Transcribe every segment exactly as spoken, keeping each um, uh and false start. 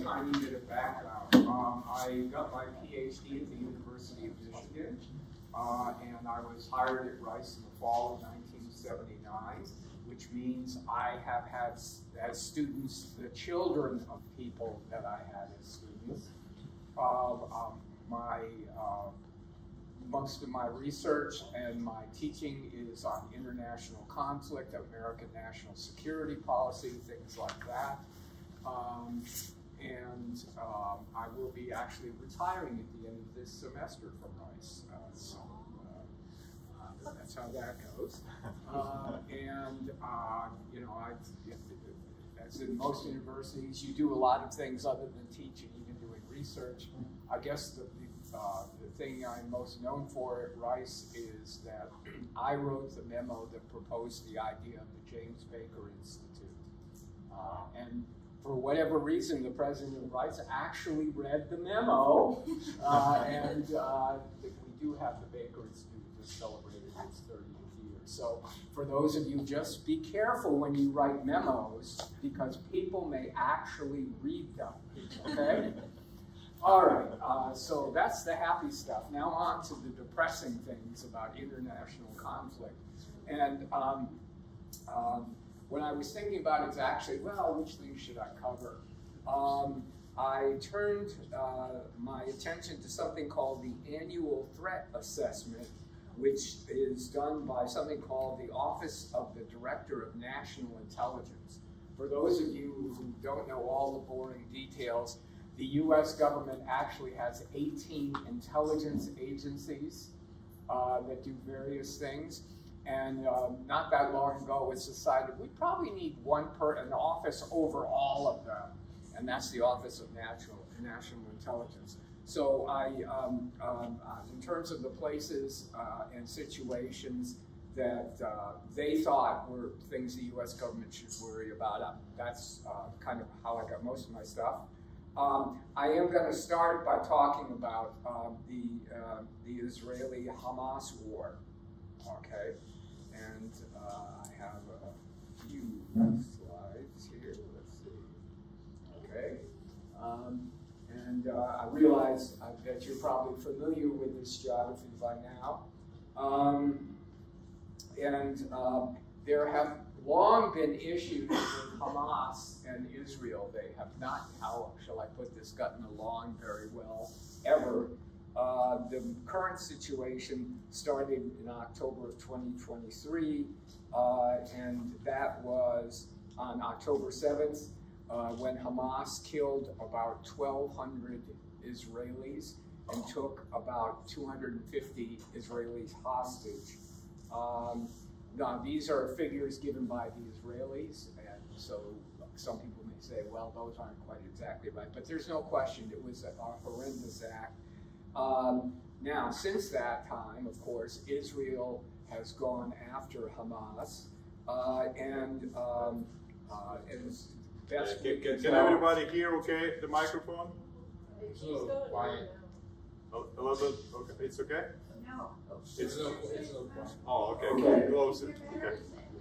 a tiny bit of background. Um, I got my PhD at the University of Michigan, uh, and I was hired at Rice in the fall of nineteen seventy-nine, which means I have had, as students, the children of people that I had as students. Uh, um, my, uh, most of my research and my teaching is on international conflict, American national security policy, things like that. Um, and um, I will be actually retiring at the end of this semester from Rice. Uh, so uh, that's how that goes. Uh, and, uh, you know, I, as in most universities, you do a lot of things other than teaching, even doing research. I guess the, the, uh, the thing I'm most known for at Rice is that I wrote the memo that proposed the idea of the James Baker Institute. Uh, and for whatever reason, the president of Rice actually read the memo, uh, and uh, we do have the Baker Institute that celebrated its thirtieth year. So for those of you, just be careful when you write memos, because people may actually read them, okay? All right, uh, so that's the happy stuff. Now on to the depressing things about international conflict. And um, um, when I was thinking about it, it's actually, well, which things should I cover? Um, I turned uh, my attention to something called the Annual Threat Assessment, which is done by something called the Office of the Director of National Intelligence. For those of you who don't know all the boring details, the U S government actually has eighteen intelligence agencies uh, that do various things. And um, not that long ago, it was decided we probably need one per an office over all of them, and that's the Office of National National Intelligence. So, I, um, um, in terms of the places uh, and situations that uh, they thought were things the U S government should worry about, uh, that's uh, kind of how I got most of my stuff. Um, I am going to start by talking about uh, the uh, the Israeli-Hamas war. Okay. And uh, I have a few slides here, let's see, okay. Um, and uh, I realize uh, that you're probably familiar with this geography by now. Um, and uh, there have long been issues with Hamas and Israel. They have not, how shall I put this, gotten along very well ever. Uh, the current situation started in October of twenty twenty-three, uh, and that was on October seventh, uh, when Hamas killed about twelve hundred Israelis and took about two hundred fifty Israelis hostage. Um, now, these are figures given by the Israelis, and so some people may say, well, those aren't quite exactly right, but there's no question it was a horrendous act. Um, now, since that time, of course, Israel has gone after Hamas, uh, and um, uh, it's best. Can, can, can everybody hear? Okay, the microphone. So quiet. A little bit. Okay, it's okay. No. It's no. It's no problem. Oh, okay. Okay. Close it. Okay.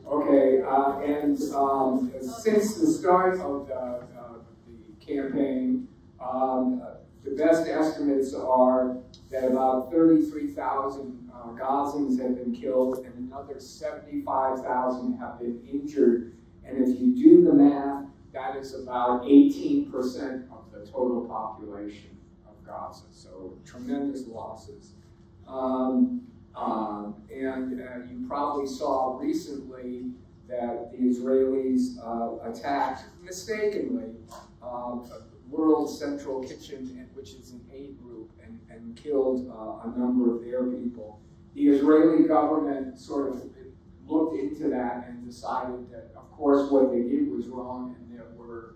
Okay. Uh, and um, since the start of the, uh, the campaign. Um, uh, The best estimates are that about thirty-three thousand uh, Gazans have been killed and another seventy-five thousand have been injured. And if you do the math, that is about eighteen percent of the total population of Gaza. So tremendous losses. Um, um, and uh, you probably saw recently that the Israelis uh, attacked, mistakenly, uh, World Central Kitchen, which is an aid group, and, and killed uh, a number of their people. The Israeli government sort of looked into that and decided that, of course, what they did was wrong, and there were,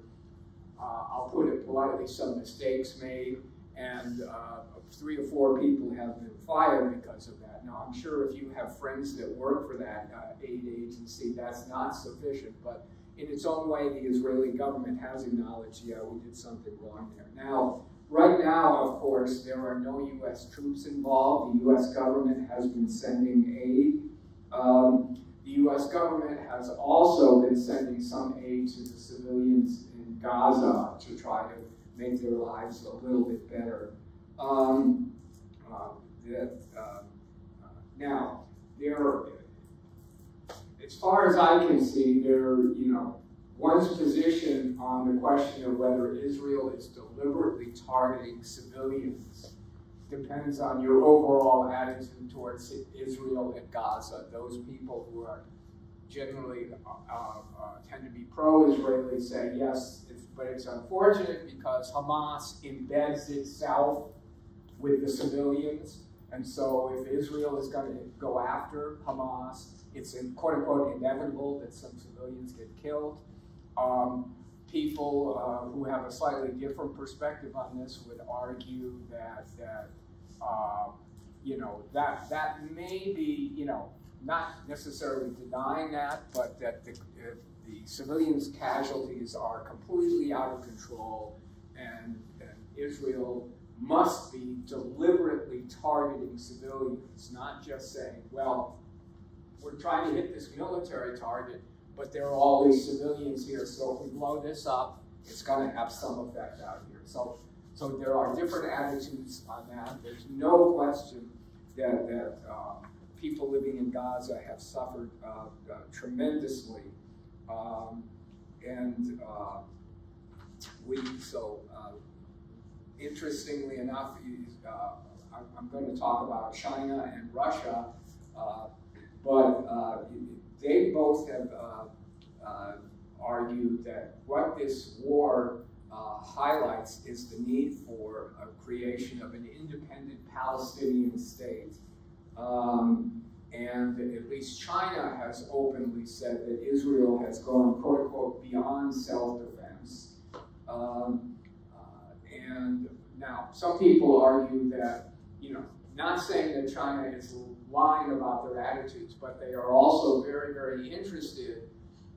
uh, I'll put it politely, some mistakes made, and uh, three or four people have been fired because of that. Now, I'm sure if you have friends that work for that uh, aid agency, that's not sufficient, but in its own way, the Israeli government has acknowledged, yeah, we did something wrong there. Now, right now, of course, there are no U S troops involved. The U S government has been sending aid. Um, the U S government has also been sending some aid to the civilians in Gaza to try to make their lives a little bit better. Um, uh, that, uh, now, there, as far as I can see, there, you know, one's position on the question of whether Israel is deliberately targeting civilians depends on your overall attitude towards Israel and Gaza. Those people who are generally uh, uh, tend to be pro-Israeli say yes, it's, but it's unfortunate because Hamas embeds itself with the civilians, and so if Israel is going to go after Hamas, it's in, quote unquote inevitable that some civilians get killed. Um, people uh, who have a slightly different perspective on this would argue that that uh, you know that that may be you know not necessarily denying that, but that the, uh, the civilians' casualties are completely out of control, and, and Israel must be deliberately targeting civilians, not just saying, well, we're trying to hit this military target, but there are all these civilians here, so if we blow this up, it's going to have some effect out here. So, so there are different attitudes on that. There's no question that, that uh, people living in Gaza have suffered uh, uh, tremendously, um, and uh, we, so uh, interestingly enough, uh, I'm going to talk about China and Russia, uh, but uh, they both have uh, uh, argued that what this war uh, highlights is the need for a creation of an independent Palestinian state. Um, and at least China has openly said that Israel has gone, quote unquote, beyond self-defense. Um, uh, and now, some people argue that, you know, not saying that China is lying about their attitudes, but they are also very, very interested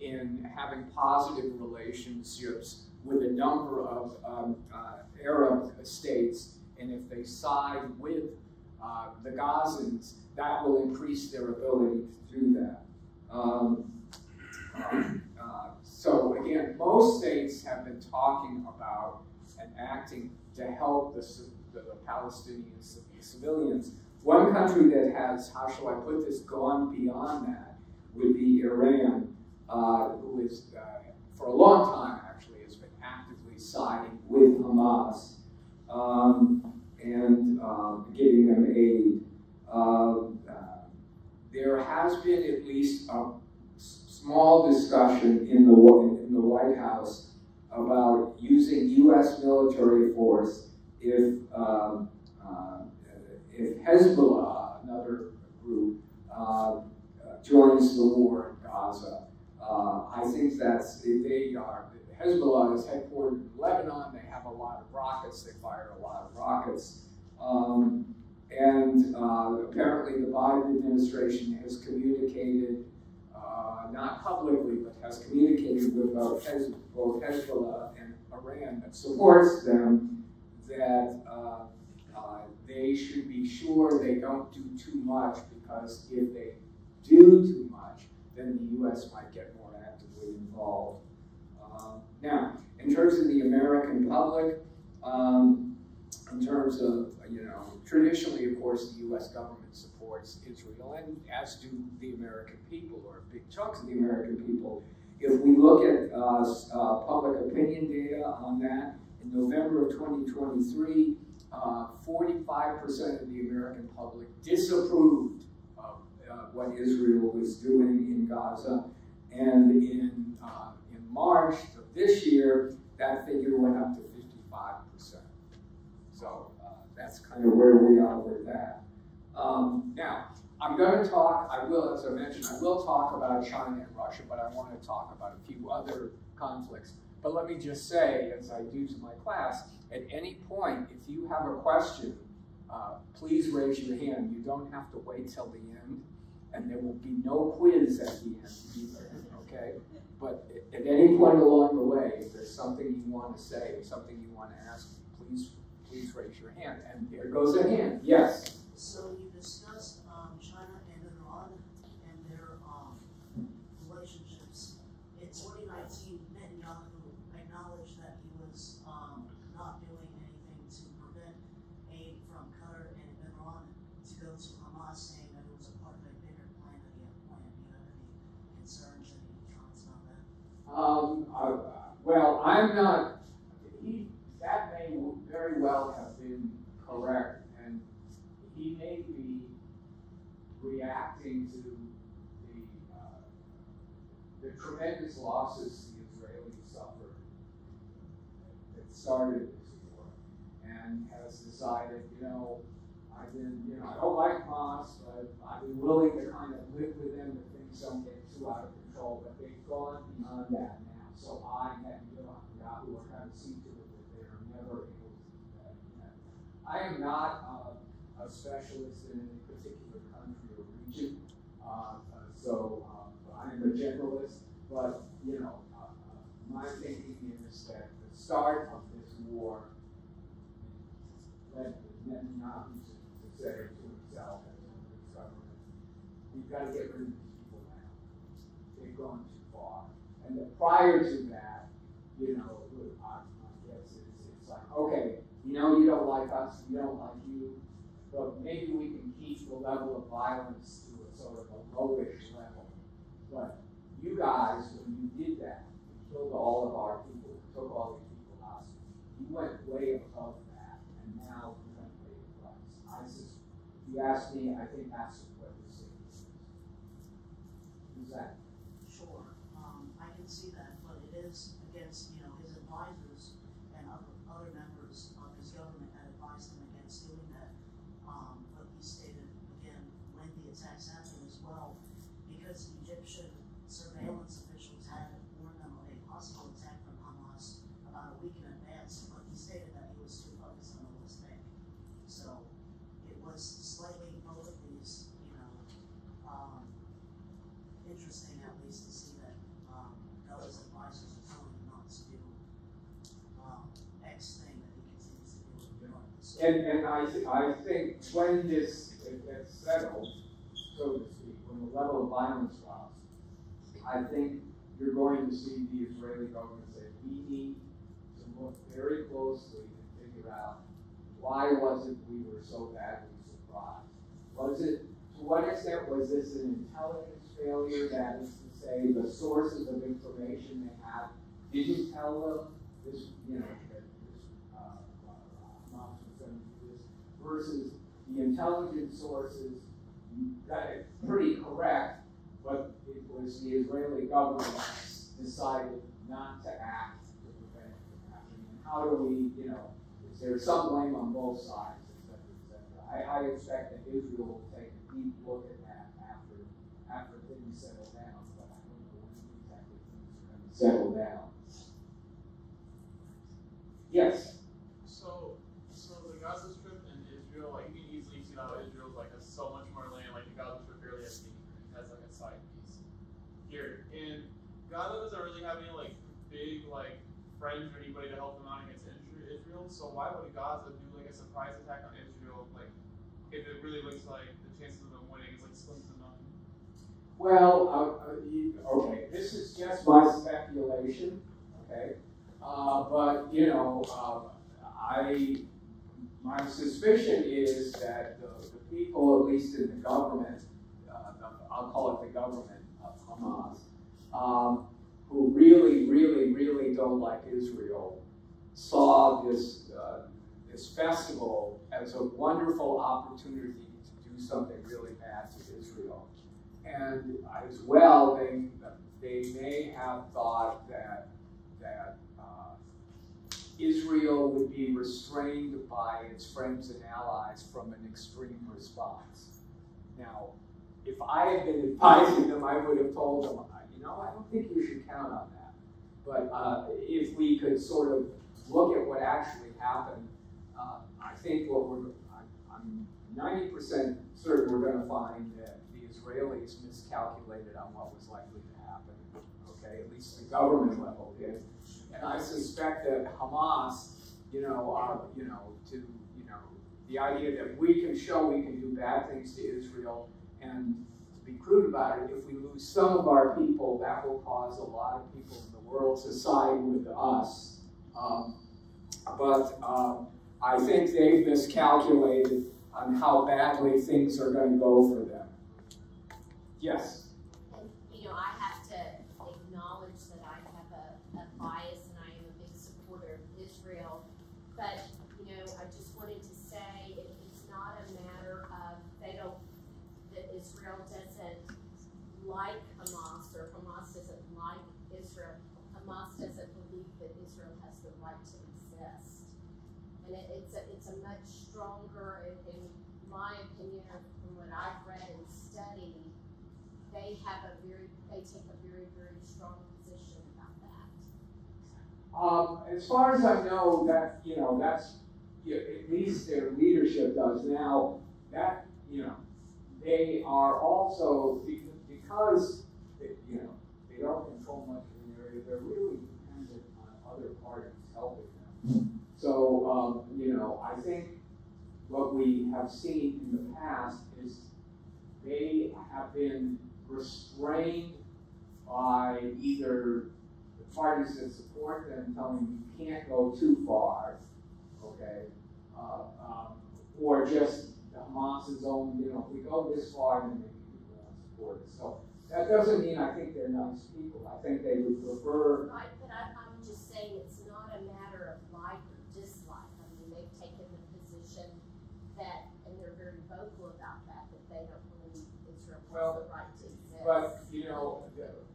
in having positive relationships with a number of um, uh, Arab states, and if they side with Uh, the Gazans, that will increase their ability to do that. Um, uh, uh, so again, most states have been talking about and acting to help the, the Palestinian civilians. One country that has, how shall I put this, gone beyond that would be Iran, uh, who is, uh, for a long time actually, has been actively siding with Hamas. Um, and um, giving them aid. Um, uh, there has been at least a small discussion in the, in the White House about using U S military force if, um, uh, if Hezbollah, another group, uh, joins the war in Gaza. Uh, I think that's, they are, Hezbollah is headquartered in Lebanon. They have a lot of rockets. They fire a lot of rockets. Um, and uh, apparently the Biden administration has communicated, uh, not publicly, but has communicated with both Hezbollah and Iran that supports them that uh, uh, they should be sure they don't do too much, because if they do too much, then the U S might get more actively involved. Um, now, in terms of the American public, um, in terms of, you know, traditionally, of course, the U S government supports Israel, and as do the American people, or big chunks of the American people. If we look at uh, uh, public opinion data on that, in November of twenty twenty-three, uh, forty-five percent of the American public disapproved of uh, what Israel was doing in Gaza, and in uh, March of this year, that figure went up to fifty-five percent. So uh, that's kind of where we are with that. Um, now, I'm going to talk, I will, as I mentioned, I will talk about China and Russia, but I want to talk about a few other conflicts. But let me just say, as I do to my class, at any point, if you have a question, uh, please raise your hand. You don't have to wait till the end, and there will be no quiz at the end either, okay? But at any point along the way, if there's something you want to say, something you want to ask, please, please raise your hand. And there goes a hand. Yes. So you discussed um, China and Iran and their um, relationships. In twenty nineteen, Netanyahu acknowledged that he was um, not uh, well, I'm not, he, that may very well have been correct, and he may be reacting to the, uh, the tremendous losses the Israelis suffered that started this war, and has decided, you know, I've been, you know, I don't like Hamas, but I've been willing to kind of live with them if things don't get too out of control, but they've gone beyond that now. So I and Netanyahu are kind of see to it that they are never able to do that yet. I am not uh, a specialist in any particular country or region, uh, so uh, I am a generalist, but, you know, uh, my thinking is that the start of this war led Netanyahu to say to himself and to his government, we've got to get rid of these people now. They've gone too far. And the prior to that, you know, I guess it's, it's like, okay, you know, you don't like us, we don't like you, but maybe we can keep the level of violence to a sort of a lowish level. But you guys, when you did that, you killed all of our people, you took all these people hostage, you went way above that, and now you're going to pay the price. I just, if you ask me, I think that's what you're saying. Who's that? Sure. Um, I can see that, but it is against, you know, his advisors and other, other members of his government that advised him against doing that. Um, but he stated, again, when the attacks happened as well, because Egyptian surveillance officials had warned them of a possible attack from Hamas about a week in advance, but he stated that he was too focused on the West Bank. So it was slightly politically, you know, um, interesting at least to see that um, those advisors are telling him not to do um, X thing that he continues to do. So and and I th I think when this gets settled, so to speak, when the level of violence drops, I think you're going to see the Israeli government say, we need to look very closely and figure out why was it we were so badly surprised. Was it, to what extent was this an intelligence failure? That is to say, the sources of information they had didn't tell them this, you know, that this uh, uh, Hamas was going to do this, versus the intelligence sources got it pretty correct, but it was the Israeli government decided not to act to prevent it from happening. And how do we, you know, is there some blame on both sides, et cetera, et cetera? I, I expect that Israel will take a deep look at that after after things settle down, but I don't know when exactly things are going to settle down. Yes? So, so the Gaza Strip and Israel, like, you can easily see how Israel like has so much more land, like the Gaza Strip barely has as like a side piece here. And Gaza doesn't really have any like big like friends or anybody to help them out against Israel. So why would Gaza do like a surprise attack on Israel? Like if it really looks like the chances of them winning is like slim to none. Well, uh, okay, this is just my speculation. Okay, uh, but you know, uh, I my suspicion is that the, the people, at least in the government. I'll call it the government of Hamas, um, who really, really, really don't like Israel, saw this, uh, this festival as a wonderful opportunity to do something really bad to Israel. And as well, they, they may have thought that, that uh, Israel would be restrained by its friends and allies from an extreme response. Now, if I had been advising them, I would have told them, you know, I don't think you should count on that. But uh, if we could sort of look at what actually happened, uh, I think what we're, I'm ninety percent certain we're going to find that the Israelis miscalculated on what was likely to happen, okay, at least the government level did. And I suspect that Hamas, you know, are, you know, to, you know, the idea that we can show we can do bad things to Israel, and to be crude about it, if we lose some of our people, that will cause a lot of people in the world to side with us. Um, but um, I think they've miscalculated on how badly things are going to go for them. Yes? And, you know, I have to acknowledge that I have a, a right to exist. And it, it's, a, it's a much stronger, in, in my opinion, from what I've read and studied, they have a very, they take a very, very strong position about that. Um, as far as I know, that, you know, that's, yeah, at least their leadership does now, that, you know, they are also, because, they, you know, they don't control much of an area, they're really dependent on other parties helping them. So, um, you know, I think what we have seen in the past is they have been restrained by either the parties that support them telling you can't go too far, okay, uh, um, or just Hamas's own, you know, if we go this far, then maybe people won't support it. So that doesn't mean I think they're nice people. I think they would prefer. Right, but I, I'm just saying it's not a matter of like or dislike. I mean, they've taken the position that, and they're very vocal about that, that they don't believe Israel has well, the right to exist. But, you know,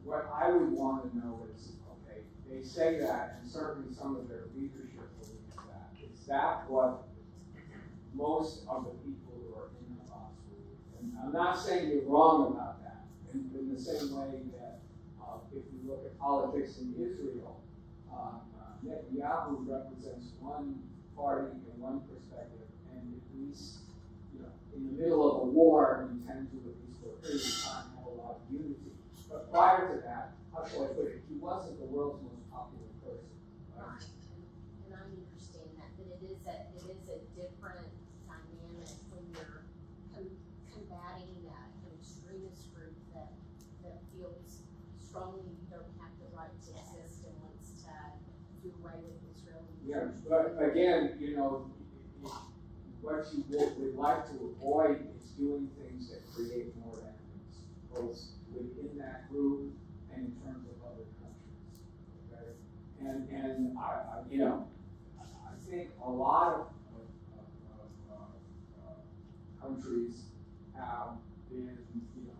what I would want to know is, okay, they say that, and certainly some of their leadership believes that. Is that what most of the people who are in the hospital? And I'm not saying you're wrong about that, in, in the same way that uh, if you look at politics in Israel, uh, Netanyahu represents one party and one perspective, and at least, you know, in the middle of a war, you tend to, at least for a period of time, have a lot of unity. But prior to that, how shall I put it, he wasn't the world's most popular person. Right? And I understand that, but it is a, it is a different dynamic when you're com combating that an extremist group that, that feels strongly you don't have the right to exist and wants to do away with Israel. Yeah, but again, you know, what you would, would like to avoid is doing things that create more enemies, both within that group and in terms of other countries. Okay? And, and I, I, you know, I think a lot of countries have been, you know,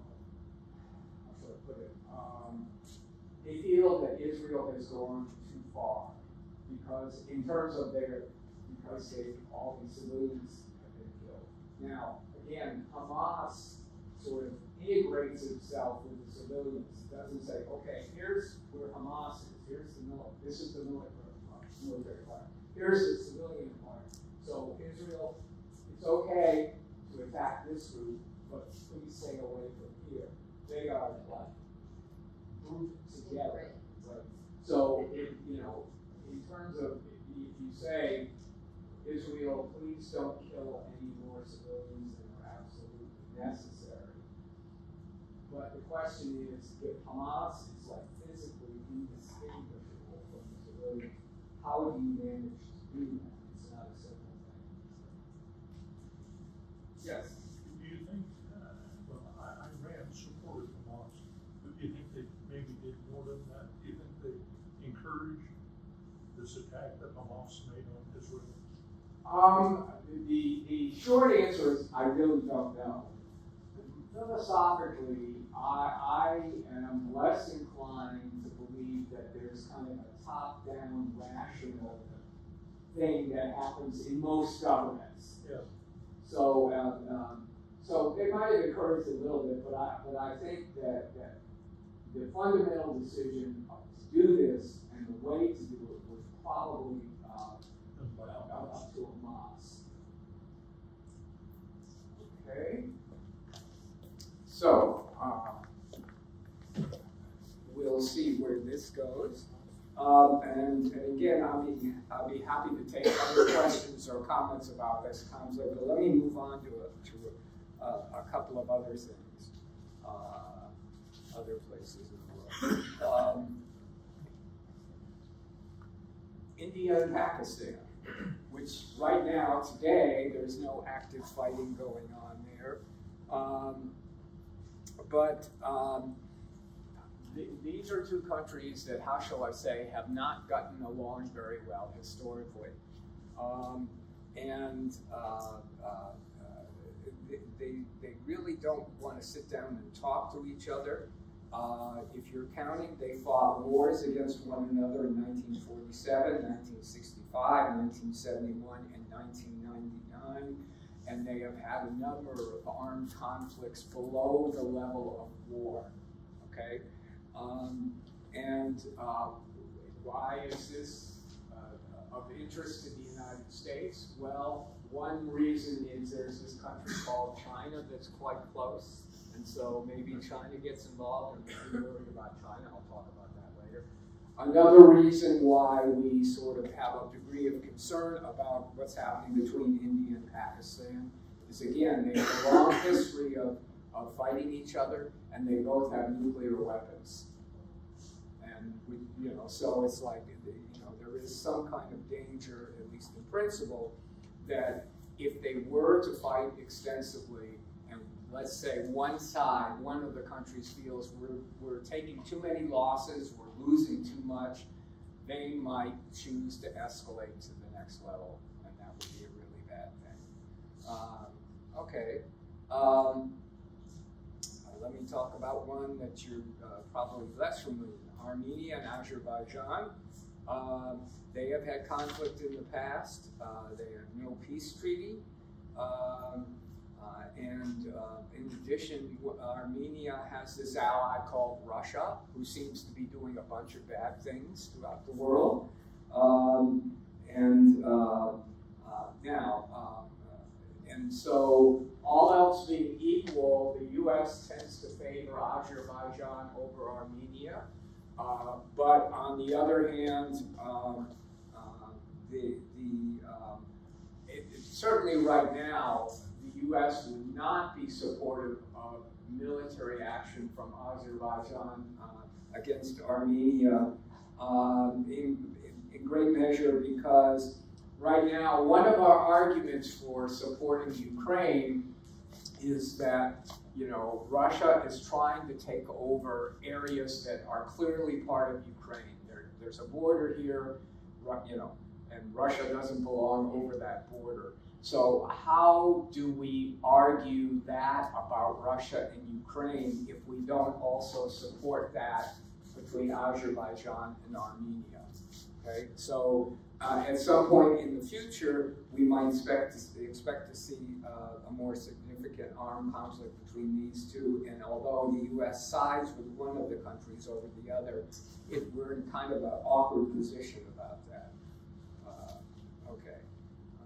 how should I put it, um, they feel that Israel has gone too far because, in terms of their, because they, all these civilians have been killed. Now, again, Hamas sort of integrates itself with the civilians. It doesn't say, okay, here's where Hamas is, here's the military, this is the military part, here's the civilian part. So Israel, it's okay to attack this group, but please stay away from here. They are like grouped together. Right? So, if, you know, in terms of if you say, Israel, please don't kill any more civilians than are absolutely necessary. But the question is, if Hamas is like physically indistinguishable from the civilians, how do you manage to do that? It's not a simple. Yes. Do you think, uh, well, I, I ran support of Hamas, but do you think they maybe did more than that? Do you think they encouraged this attack that Hamas made on Israel? Um, the, the short answer is I really don't know. Philosophically, I, I am less inclined to believe that there's kind of a top-down rational thing that happens in most governments. Yeah. So, um, um, so they might have encouraged a little bit, but I, but I think that, that the fundamental decision to do this and the way to do it was probably uh, up to Hamas. Okay. So uh, we'll see where this goes. Um, and, and again, I'll be, I'll be happy to take other questions or comments about this conflict, but let me move on to a, to a, a couple of other things, uh, other places in the world. Um, India and Pakistan, which right now, today, there's no active fighting going on there. Um, but um, These are two countries that, how shall I say, have not gotten along very well historically. Um, and uh, uh, uh, they, they really don't want to sit down and talk to each other. Uh, if you're counting, they fought wars against one another in nineteen forty-seven, nineteen sixty-five, nineteen seventy-one, and nineteen ninety-nine. And they have had a number of armed conflicts below the level of war, okay? Um, and uh, why is this uh, of interest to the United States? Well, one reason is there's this country called China that's quite close, and so maybe China gets involved, and we're worried about China. I'll talk about that later. Another reason why we sort of have a degree of concern about what's happening between India and Pakistan is, again, they have a long history of, of fighting each other, and they both have nuclear weapons. And, we, you know, so it's like, you know, there is some kind of danger, at least in principle, that if they were to fight extensively, and let's say one side, one of the countries feels we're, we're taking too many losses, we're losing too much, they might choose to escalate to the next level, and that would be a really bad thing. Um, okay, um, let me talk about one that you're uh, probably less familiar with, Armenia and Azerbaijan. Um, they have had conflict in the past. Uh, they have no peace treaty. Um, uh, and uh, in addition, Armenia has this ally called Russia, who seems to be doing a bunch of bad things throughout the world. Um, and uh, uh, now, um, uh, and so all else being equal, the U S tends to favor Azerbaijan over Armenia. Uh, but on the other hand, um, uh, the, the, um, it, it, certainly right now, the U S would not be supportive of military action from Azerbaijan uh, against Armenia um, in, in, in great measure because right now, one of our arguments for supporting Ukraine is that you know, Russia is trying to take over areas that are clearly part of Ukraine. There, there's a border here, you know, and Russia doesn't belong over that border. So how do we argue that about Russia and Ukraine if we don't also support that between Azerbaijan and Armenia? Okay, so uh, at some point in the future, we might expect to, expect to see uh, a more significant armed conflict between these two. And although the U S sides with one of the countries over the other, it, we're in kind of an awkward position about that. Uh, okay,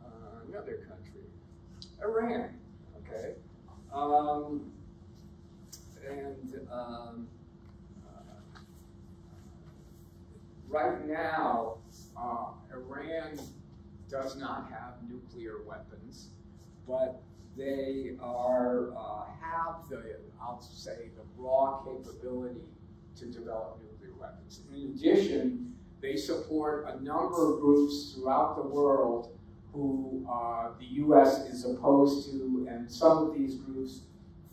uh, another country, Iran. Okay, um, and. Um, Right now, uh, Iran does not have nuclear weapons, but they are uh, have the, I'll say, the raw capability to develop nuclear weapons. In addition, they support a number of groups throughout the world who uh, the U S is opposed to, and some of these groups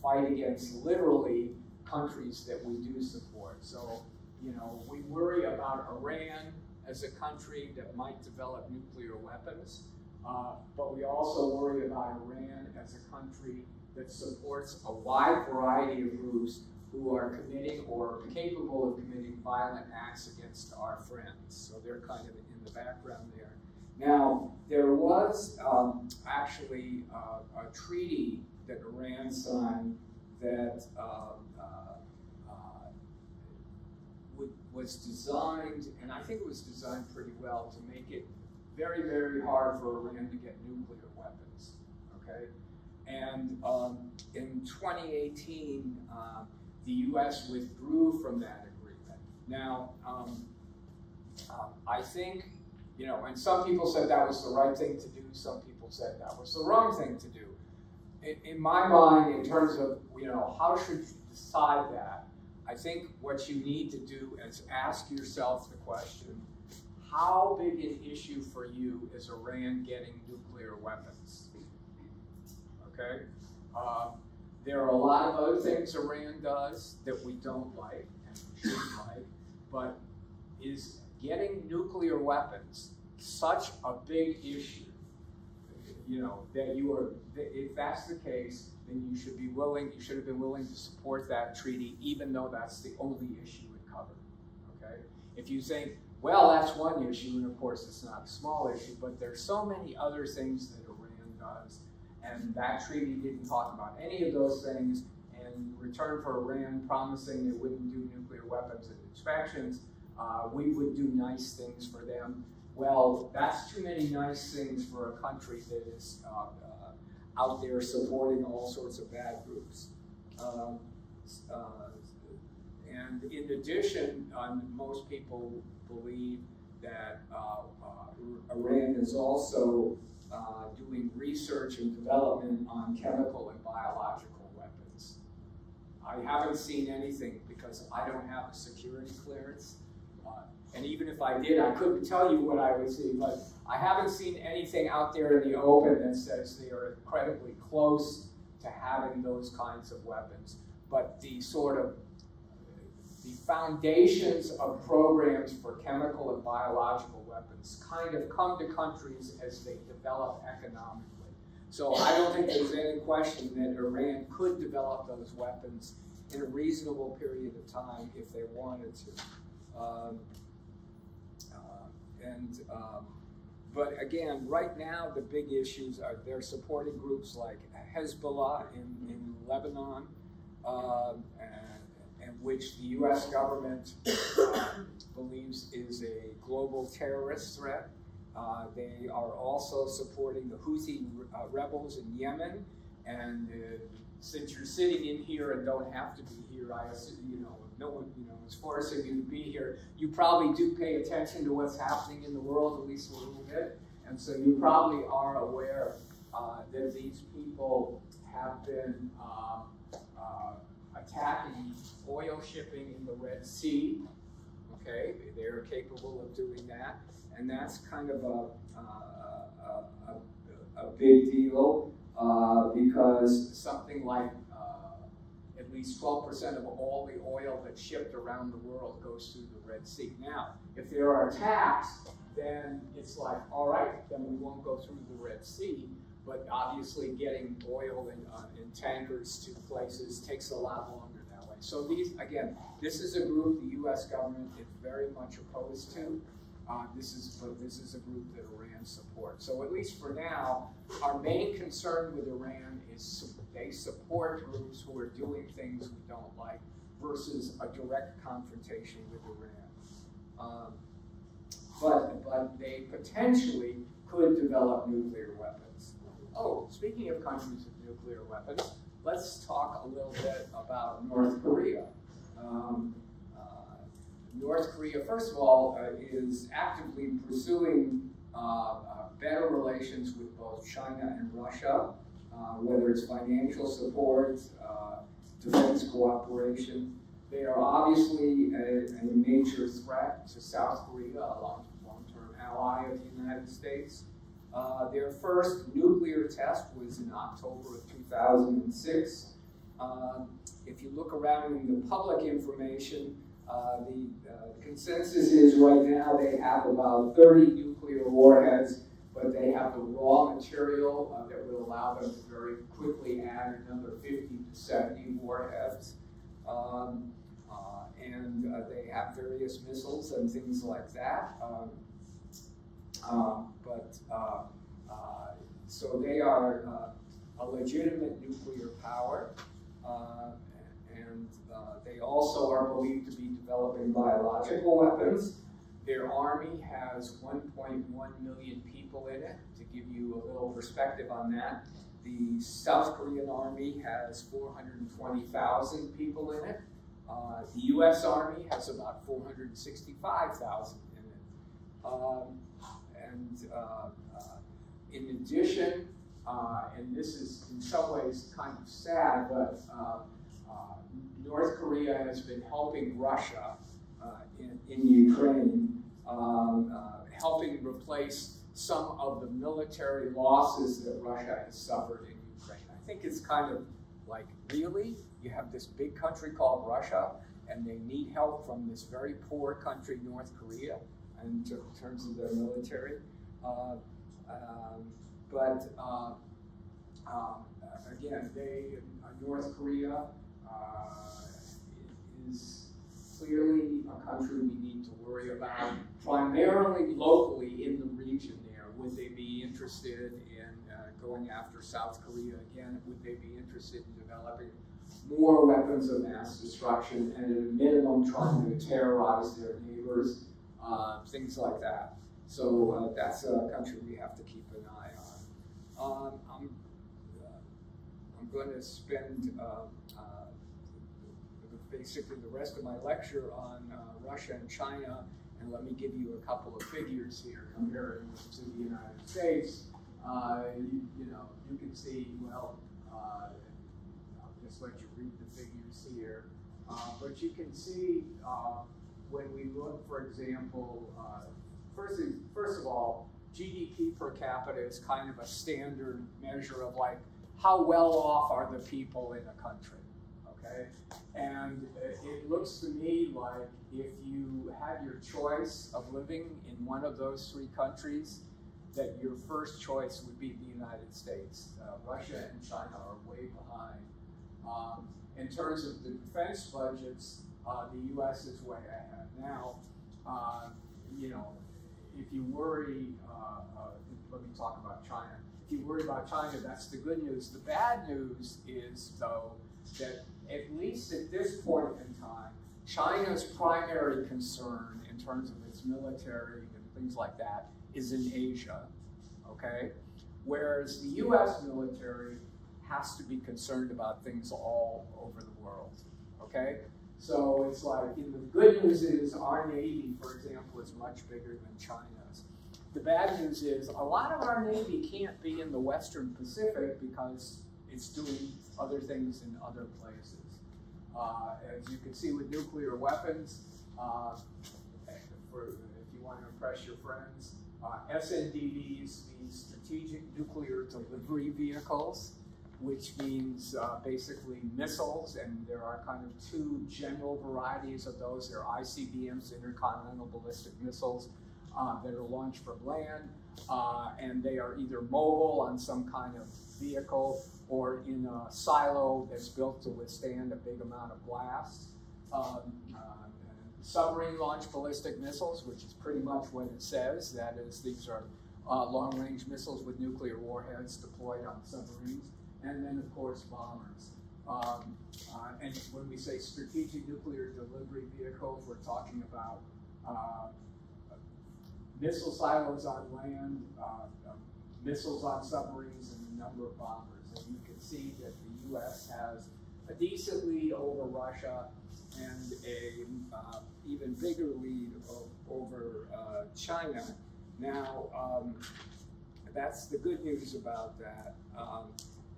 fight against literally countries that we do support. So. You know, we worry about Iran as a country that might develop nuclear weapons, uh, but we also worry about Iran as a country that supports a wide variety of groups who are committing or capable of committing violent acts against our friends. So they're kind of in the background there. Now, there was um, actually uh, a treaty that Iran signed that um, uh, was designed, and I think it was designed pretty well, to make it very, very hard for Iran to get nuclear weapons, okay? And um, in twenty eighteen, uh, the U S withdrew from that agreement. Now, um, uh, I think, you know, and some people said that was the right thing to do, some people said that was the wrong thing to do. In, in my mind, in terms of, you know, how should you decide that? I think what you need to do is ask yourself the question, how big an issue for you is Iran getting nuclear weapons? Okay? Uh, there are a lot of other things Iran does that we don't like and we shouldn't like, but is getting nuclear weapons such a big issue, you know, that you are, if that's the case, then you should be willing, you should have been willing to support that treaty, even though that's the only issue it covered, okay? If you think, well, that's one issue, and of course it's not a small issue, but there's so many other things that Iran does, and that treaty didn't talk about any of those things, and in return for Iran promising they wouldn't do nuclear weapons and inspections, uh, we would do nice things for them. Well, that's too many nice things for a country that is uh, uh, out there supporting all sorts of bad groups. Um, uh, and in addition, um, most people believe that uh, uh, Iran is also uh, doing research and development on chemical and biological weapons. I haven't seen anything because I don't have a security clearance. Uh, And even if I did, I couldn't tell you what I would see, but I haven't seen anything out there in the open that says they are incredibly close to having those kinds of weapons. But the sort of, the foundations of programs for chemical and biological weapons kind of come to countries as they develop economically. So I don't think there's any question that Iran could develop those weapons in a reasonable period of time if they wanted to. Um, And, um, but again, right now the big issues are they're supporting groups like Hezbollah in, in Lebanon, uh, and, and which the U S government uh, believes is a global terrorist threat. Uh, they are also supporting the Houthi uh, rebels in Yemen. And uh, since you're sitting in here and don't have to be here, I assume, you know, no one, you know, is forcing you to be here. You probably do pay attention to what's happening in the world, at least a little bit. And so you probably are aware uh, that these people have been um, uh, attacking oil shipping in the Red Sea. Okay, they're capable of doing that. And that's kind of a, uh, a, a, a big deal uh, because something like at least twelve percent of all the oil that's shipped around the world goes through the Red Sea. Now, if there are attacks, then it's like, all right, then we won't go through the Red Sea. But obviously getting oil in, uh, in tankers to places takes a lot longer that way. So these, again, this is a group the U S government is very much opposed to. Uh, this is, but this is a group that Iran supports. So at least for now, our main concern with Iran is they support groups who are doing things we don't like versus a direct confrontation with Iran. Um, but, but they potentially could develop nuclear weapons. Oh, speaking of countries with nuclear weapons, let's talk a little bit about North Korea. Um, North Korea, first of all, uh, is actively pursuing uh, uh, better relations with both China and Russia, uh, whether it's financial support, uh, defense cooperation. They are obviously a, a major threat to South Korea, a long-term ally of the United States. Uh, their first nuclear test was in October of two thousand six. Uh, if you look around in the public information, Uh, the uh, consensus is right now they have about thirty nuclear warheads, but they have the raw material uh, that will allow them to very quickly add another fifty to seventy warheads. Um, uh, and uh, they have various missiles and things like that. Um, uh, but uh, uh, so they are uh, a legitimate nuclear power. Uh, And uh, they also are believed to be developing biological weapons. Their army has one point one million people in it. To give you a little perspective on that, the South Korean army has four hundred twenty thousand people in it. Uh, the U S army has about four hundred sixty-five thousand in it. Um, and uh, uh, in addition, uh, and this is in some ways kind of sad, but uh, Uh, North Korea has been helping Russia uh, in, in Ukraine, um, uh, helping replace some of the military losses that Russia has suffered in Ukraine. I think it's kind of like, really? You have this big country called Russia, and they need help from this very poor country, North Korea, in terms of their military. Uh, um, but uh, Um, again, they, uh, North Korea uh, is clearly a country we need to worry about, primarily locally in the region there. Would they be interested in uh, going after South Korea again? Would they be interested in developing more weapons of mass destruction and at a minimum trying to terrorize their neighbors, uh, things like that? So uh, that's a country we have to keep an eye on. Um, I'm, uh, I'm going to spend uh, uh, basically the rest of my lecture on uh, Russia and China, and let me give you a couple of figures here comparing to the United States. Uh, you, you know, you can see, well, uh, just let you read the figures here. Uh, but you can see uh, when we look, for example, uh, first, first of all, G D P per capita is kind of a standard measure of like how well off are the people in a country, okay? And it looks to me like if you had your choice of living in one of those three countries, that your first choice would be the United States. Uh, Russia and China are way behind. Um, in terms of the defense budgets, uh, the U S is way ahead. Now, uh, you know, if you worry, uh, uh, let me talk about China. If you worry about China, that's the good news. The bad news is, though, that at least at this point in time, China's primary concern in terms of its military and things like that is in Asia, okay? Whereas the U S military has to be concerned about things all over the world, okay? So it's like, you know, the good news is our Navy, for example, is much bigger than China's. The bad news is a lot of our Navy can't be in the Western Pacific because it's doing other things in other places. Uh, as you can see with nuclear weapons, uh, for, if you want to impress your friends, uh, S N D Vs, these strategic nuclear delivery vehicles, which means uh, basically missiles, and there are kind of two general varieties of those. There are I C B Ms, intercontinental ballistic missiles, uh, that are launched from land, uh, and they are either mobile on some kind of vehicle or in a silo that's built to withstand a big amount of blasts. Um, uh, submarine-launched ballistic missiles, which is pretty much what it says. That is, these are uh, long-range missiles with nuclear warheads deployed on submarines. And then, of course, bombers. Um, uh, and when we say strategic nuclear delivery vehicles, we're talking about uh, missile silos on land, uh, uh, missiles on submarines, and a number of bombers. And you can see that the U S has a decent lead over Russia and a uh, even bigger lead over uh, China. Now, um, that's the good news about that. Um,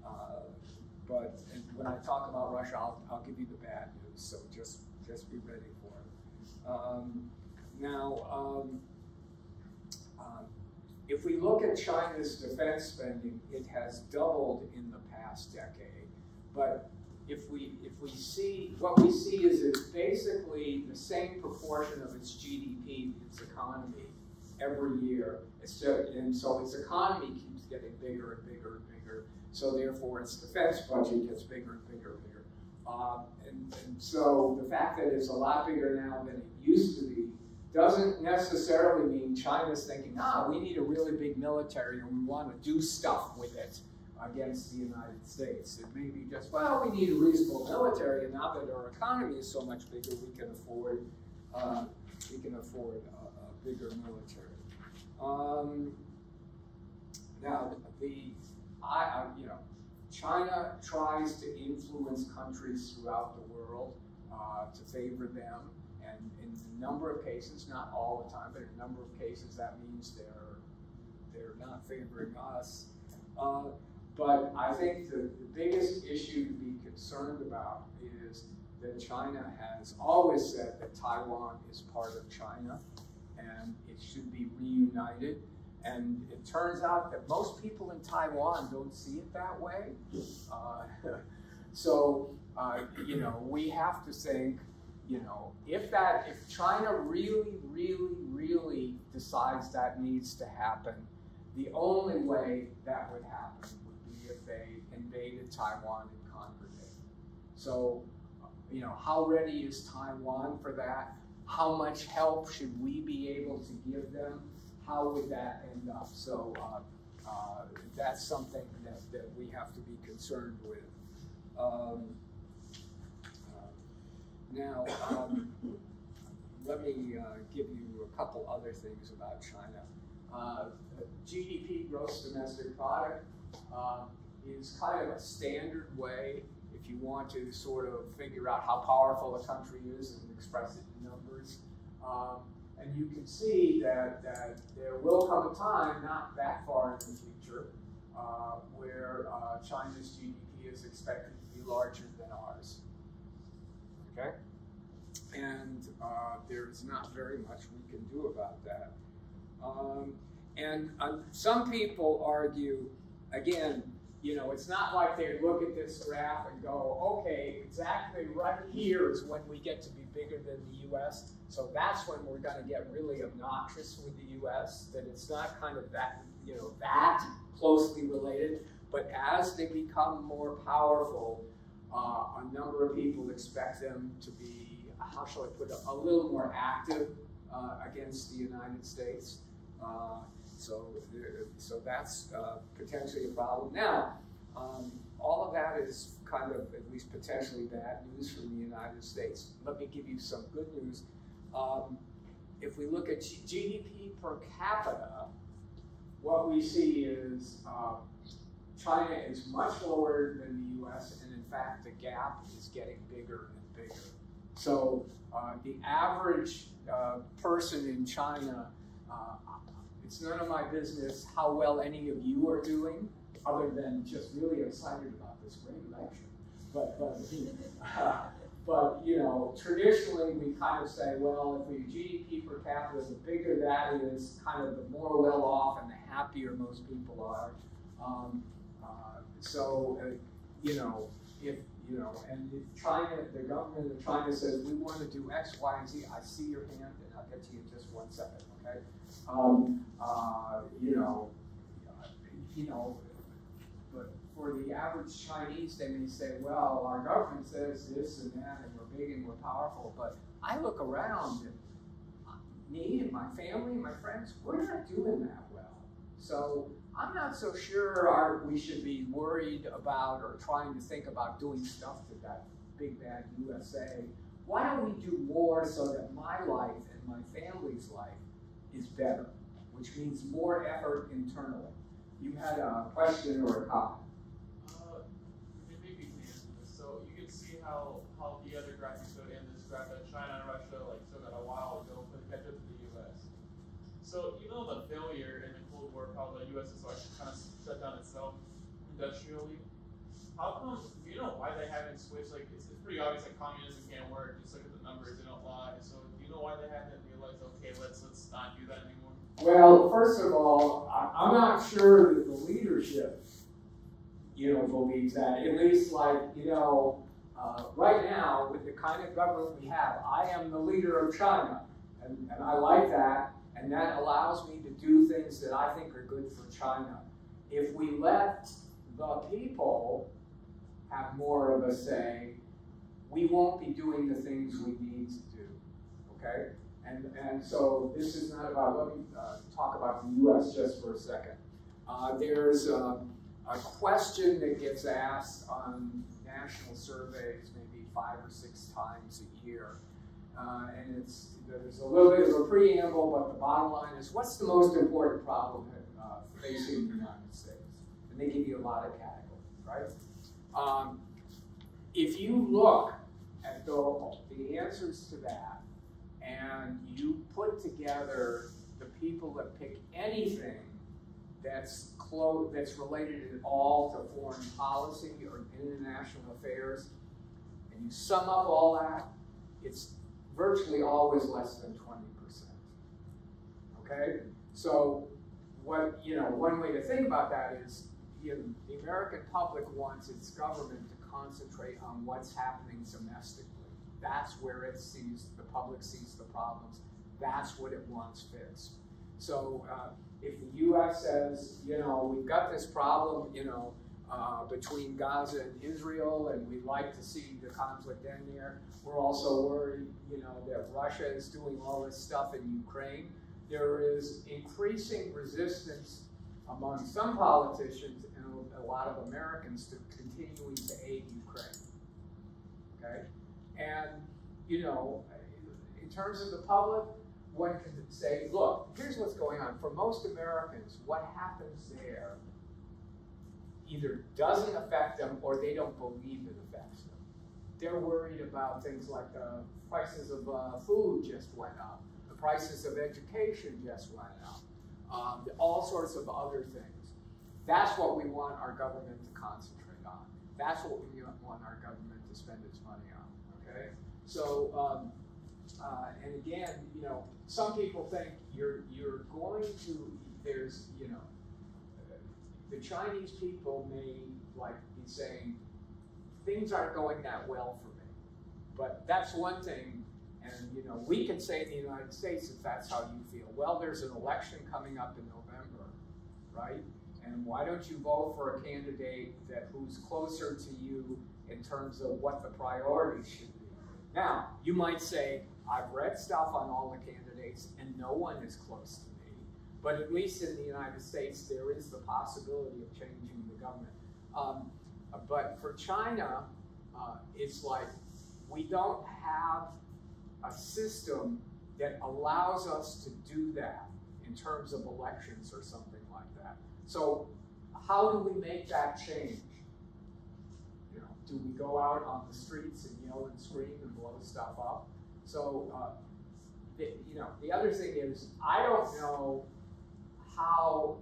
Uh, but and when I talk about Russia, I'll, I'll give you the bad news, so just, just be ready for it. Um, now, um, uh, if we look at China's defense spending, it has doubled in the past decade. But if we, if we see, what we see is it's basically the same proportion of its G D P, its economy, every year. So, and so its economy keeps getting bigger and bigger and bigger. So therefore, its defense budget gets bigger and bigger and bigger. Um, and, and so the fact that it's a lot bigger now than it used to be doesn't necessarily mean China's thinking, ah, we need a really big military and we want to do stuff with it against the United States. It may be just, well, we need a reasonable military, and now that our economy is so much bigger, we can afford, uh, we can afford a, a bigger military. Um, now, the I, you know, China tries to influence countries throughout the world uh, to favor them, and in a number of cases, not all the time, but in a number of cases, that means they're they're not favoring us. Uh, but I think the, the biggest issue to be concerned about is that China has always said that Taiwan is part of China, and it should be reunited. And it turns out that most people in Taiwan don't see it that way. Uh, so, uh, you know, we have to think, you know, if that, if China really, really, really decides that needs to happen, the only way that would happen would be if invade, invaded Taiwan and conquered it. So, you know, how ready is Taiwan for that? How much help should we be able to give them? How would that end up? So uh, uh, that's something that, that we have to be concerned with. Um, uh, now, um, let me uh, give you a couple other things about China. Uh, G D P, gross domestic product, uh, is kind of a standard way if you want to sort of figure out how powerful a country is and express it in numbers. Um, and you can see that, that there will come a time, not that far in the future, uh, where uh, China's G D P is expected to be larger than ours. Okay? And uh, there is not very much we can do about that. Um, and uh, some people argue, again, you know, it's not like they look at this graph and go, okay, exactly right here is when we get to be bigger than the U S, so that's when we're going to get really obnoxious with the U S, that it's not kind of that, you know, that closely related, but as they become more powerful, uh, a number of people expect them to be, how shall I put it, a little more active uh, against the United States. Uh, So, so that's uh, potentially a problem. Now, um, all of that is kind of at least potentially bad news from the United States. Let me give you some good news. Um, if we look at G D P per capita, what we see is uh, China is much lower than the U S, and in fact, the gap is getting bigger and bigger. So uh, the average uh, person in China, uh, it's none of my business how well any of you are doing, other than just really excited about this great lecture. But, but, uh, but you know, traditionally we kind of say, well, if your G D P per capita, the bigger that is, kind of the more well off and the happier most people are. Um, uh, so, uh, you know, if you know, and if China, the government of China says we want to do X, Y, and Z, I see your hand, and I'll get to you in just one second. Okay. Um, uh, you know, you know, but for the average Chinese, they may say, well, our government says this and that, and we're big and we're powerful, but I look around and me and my family and my friends, we're not doing that well. So I'm not so sure our, we should be worried about or trying to think about doing stuff to that big bad U S A. Why don't we do more so that my life and my family's life is better, which means more effort internally. You had a question or a comment? Uh, maybe you can answer this. So you can see how, how the other graphic showed in this graph that China and Russia like showed that a while ago for the catch up to the U S. So even though the failure in the Cold War, how the U S is like kind of shut down itself industrially, how come, do you know why they haven't switched? Like it's, it's pretty obvious that communism can't work. Just look at the numbers, they don't lie. So do you know why they haven't realized, okay, let's let's not do that anymore? Well, first of all, I'm not sure that the leadership, you know, believes that. At least, like, you know, uh, right now, with the kind of government we have, I am the leader of China, and, and I like that, and that allows me to do things that I think are good for China. If we let the people have more of a say, we won't be doing the things we need to do, okay? And, and so this is not about, let me uh, talk about the U S just for a second. Uh, there's a, a question that gets asked on national surveys maybe five or six times a year. Uh, and it's, there's a little bit of a preamble, but the bottom line is, what's the most important problem uh, facing the United States? And they give you a lot of categories, right? Um, if you look at the, the answers to that, and you put together the people that pick anything that's close, that's related at all to foreign policy or international affairs, and you sum up all that, it's virtually always less than twenty percent. Okay? So what, you know, one way to think about that is, you know, the American public wants its government to concentrate on what's happening domestically. That's where it sees, the public sees the problems. That's what it wants fixed. So uh, if the U S says, you know, we've got this problem, you know, uh, between Gaza and Israel, and we'd like to see the conflict end there. We're also worried, you know, that Russia is doing all this stuff in Ukraine. There is increasing resistance among some politicians and a lot of Americans to continuing to aid Ukraine, okay? And, you know, in terms of the public, one can say, look, here's what's going on. For most Americans, what happens there either doesn't affect them or they don't believe it affects them. They're worried about things like the prices of uh, food just went up, the prices of education just went up, um, all sorts of other things. That's what we want our government to concentrate on. That's what we want our government to spend its money on, okay? So, um, uh, and again, you know, some people think you're, you're going to, there's, you know, the Chinese people may like be saying, things aren't going that well for me. But that's one thing, and you know, we can say in the United States if that's how you feel. Well, there's an election coming up in November, right? And why don't you vote for a candidate that who's closer to you in terms of what the priorities should be? Now, you might say, I've read stuff on all the candidates and no one is close to me. But at least in the United States, there is the possibility of changing the government. Um, but for China, uh, it's like, we don't have a system that allows us to do that in terms of elections or something like that. So how do we make that change? You know, do we go out on the streets and yell and scream and blow stuff up? So, uh, the, you know, the other thing is, I don't know how,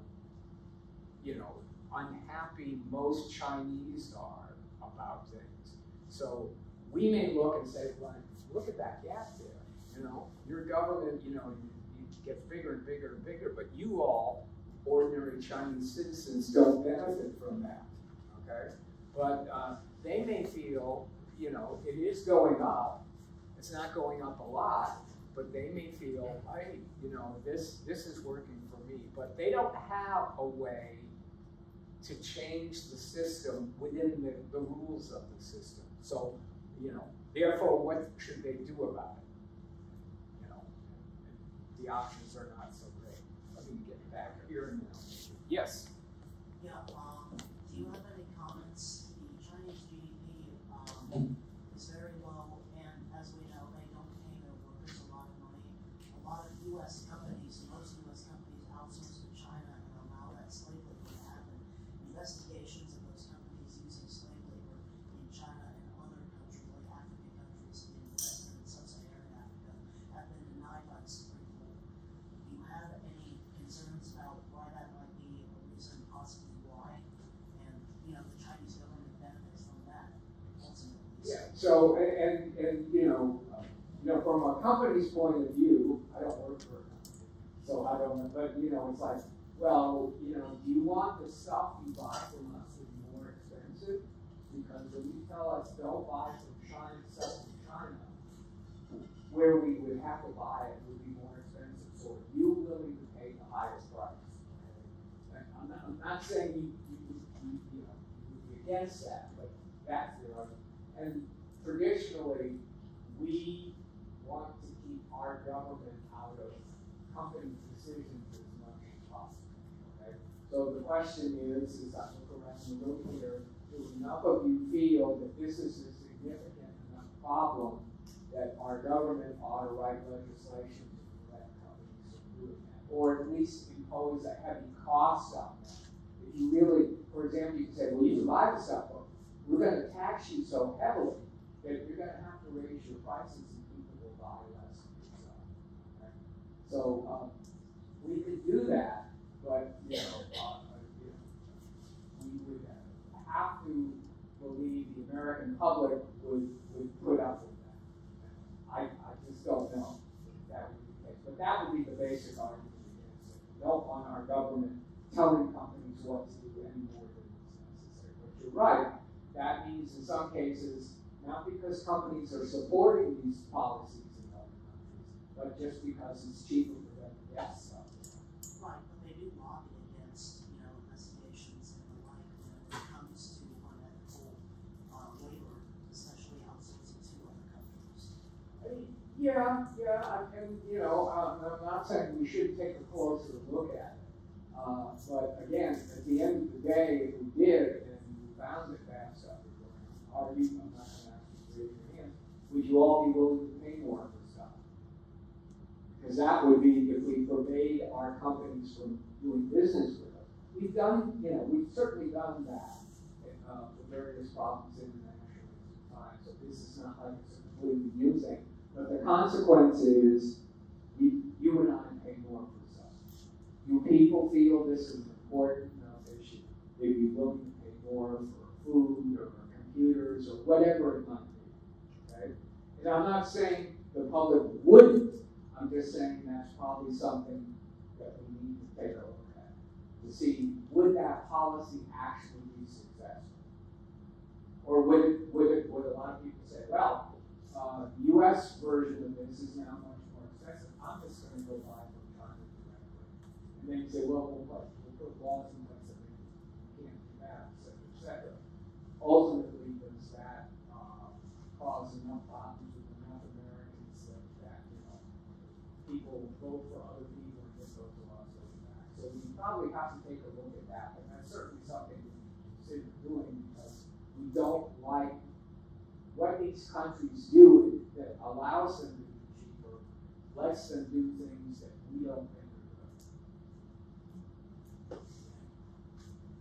you know, unhappy most Chinese are about things. So we may look and say, well, look at that gap there. You know, your government, you know, it gets bigger and bigger and bigger, but you all, ordinary Chinese citizens, don't benefit from that, okay? But uh, they may feel, you know, it is going up. It's not going up a lot, but they may feel, hey, you know, this, this is working for me. But they don't have a way to change the system within the, the rules of the system. So, you know, therefore, what should they do about it? You know, the options are not so great. Let me get back here and now. Yes? Yeah, um, do you have any comments? The Chinese G D P um, is very low, and as we know, they don't pay their workers a lot of money. A lot of U S companies, most U S companies outsource to China and allow that slave labor to happen. Investigations of those companies using slave labor in China and other countries, like African countries in Western and Sub-Saharan Africa, have been denied by the Supreme Court. Do you have any concerns about why that might be a reason, possibly why? And, you know, the Chinese government benefits from that, ultimately. Yeah, so, and, and you know, you know, from a company's point of view, I don't work for a company, so I don't know, but, you know, it's like, well, you know, do you want the stuff you buy from us to be more expensive? Because when you tell us don't buy from China, stuff from China, where we would have to buy it would be more expensive, so you're willing to pay the highest price. And I'm, not, I'm not saying you, you, you, you know, you'd be against that, but that's the argument. And traditionally, we want to keep our government out of company decisions as much as possible. Okay? So the question is, is I look around the room here, do enough of you feel that this is a significant enough problem that our government ought to write legislation to prevent companies from doing that, or at least impose a heavy cost on that? If you really, for example, you can say, well, you can buy this stuff, we're going to tax you so heavily that you're going to have to raise your prices and people will buy less. Okay? So um, we could do that, but you know, uh, you know, we would have to believe the American public would, would put up with that. I, I just don't know if that would be the case. But that would be the basic argument against it. We don't want our government telling companies what to do any more than is necessary. But you're right. That means, in some cases, not because companies are supporting these policies in other countries, but just because it's cheaper for them to get stuff. Right, but they do lobby against, you know, investigations and the like when it comes Yeah, yeah, I, and you know, um, I'm not saying we should take a closer look at it, uh, but again, at the end of the day, if we did and we found that that's up, are you? I'm not going to ask you to raise your hand. Would you all be willing to pay more for stuff? Because that would be if we forbade our companies from doing business with us. We've done, you know, we've certainly done that uh, for various problems internationally sometimes. So this is not like it's a completely new thing. But the consequence is you, you and I pay more for stuff. You people feel this is important, no, they should they'd be willing to pay more for food or computers or whatever it might be. Okay? And I'm not saying the public wouldn't, I'm just saying that's probably something that we need to take a look at to see would that policy actually be successful? Or would it would it would a lot of people say, well, Uh, the U S version of this is now much more expensive. I'm just going to go buy from China directly. And then you say, well, we'll put, we'll put laws in place that we can't do that, et cetera, et cetera. Ultimately, does that uh, cause enough problems with enough Americans that, that you know, people vote for other people and just vote for laws that we back? So we probably have to take a look at that, but that's certainly something we should be doing because we don't like what these countries do that allows them to be cheaper, lets them do things that we don't think are good.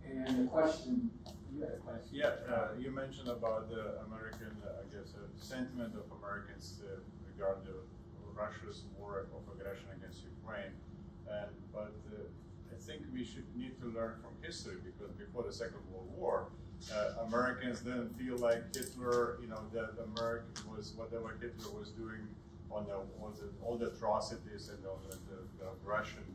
And the question, you had a question. Yeah, uh, you mentioned about the American, uh, I guess, uh, sentiment of Americans uh, regarding Russia's war of aggression against Ukraine. And, but uh, I think we should need to learn from history because before the Second World War, Uh, Americans didn't feel like Hitler, you know, that America was whatever Hitler was doing on the, on the all the atrocities and on the, the, the aggression,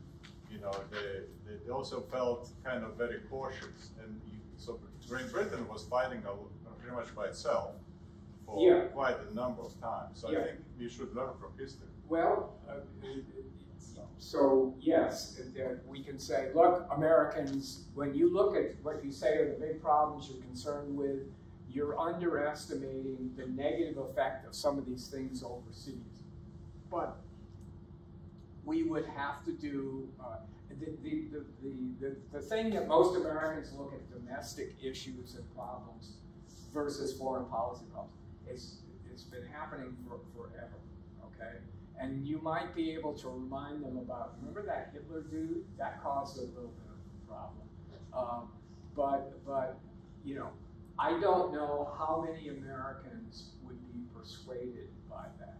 you know, they, they also felt kind of very cautious. And so Great Britain was fighting a, pretty much by itself for yeah. quite a number of times. So yeah. I think we should learn from history. Well, uh, it, it, so yes, we can say, look, Americans, when you look at what you say are the big problems you're concerned with, you're underestimating the negative effect of some of these things overseas. But we would have to do, uh, the, the, the, the, the, the thing that most Americans look at domestic issues and problems versus foreign policy problems, it's, it's been happening for, forever, okay? And you might be able to remind them about, remember that Hitler dude? That caused a little bit of a problem. Um, but, but, you know, I don't know how many Americans would be persuaded by that,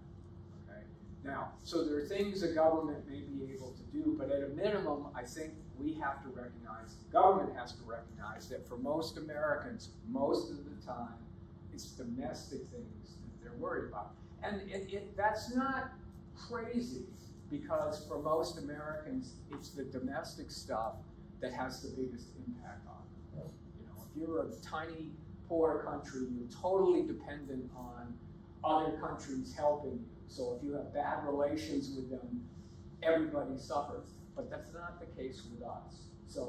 okay? Now, so there are things the government may be able to do, but at a minimum, I think we have to recognize, the government has to recognize that for most Americans, most of the time, it's domestic things that they're worried about. And it, it, that's not crazy, because for most Americans, it's the domestic stuff that has the biggest impact on them. You know, if you're a tiny, poor country, you're totally dependent on other countries helping you. So if you have bad relations with them, everybody suffers. But that's not the case with us. So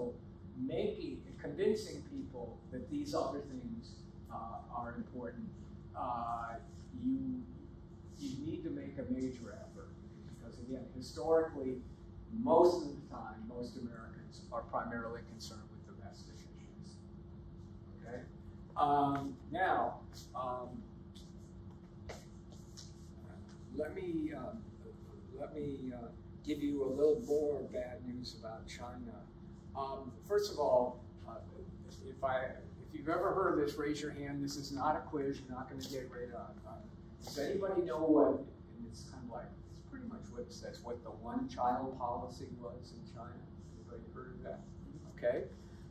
maybe convincing people that these other things uh, are important, uh, you, you need to make a major effort. Again, historically, most of the time, most Americans are primarily concerned with domestic issues. Okay. Um, now, um, let me um, let me uh, give you a little more bad news about China. Um, first of all, uh, if I if you've ever heard of this, raise your hand. This is not a quiz. You're not going to get right on. Um, does anybody know what? And it's kind of like. Pretty much what it says, what the one-child policy was in China. Anybody heard of that? Okay.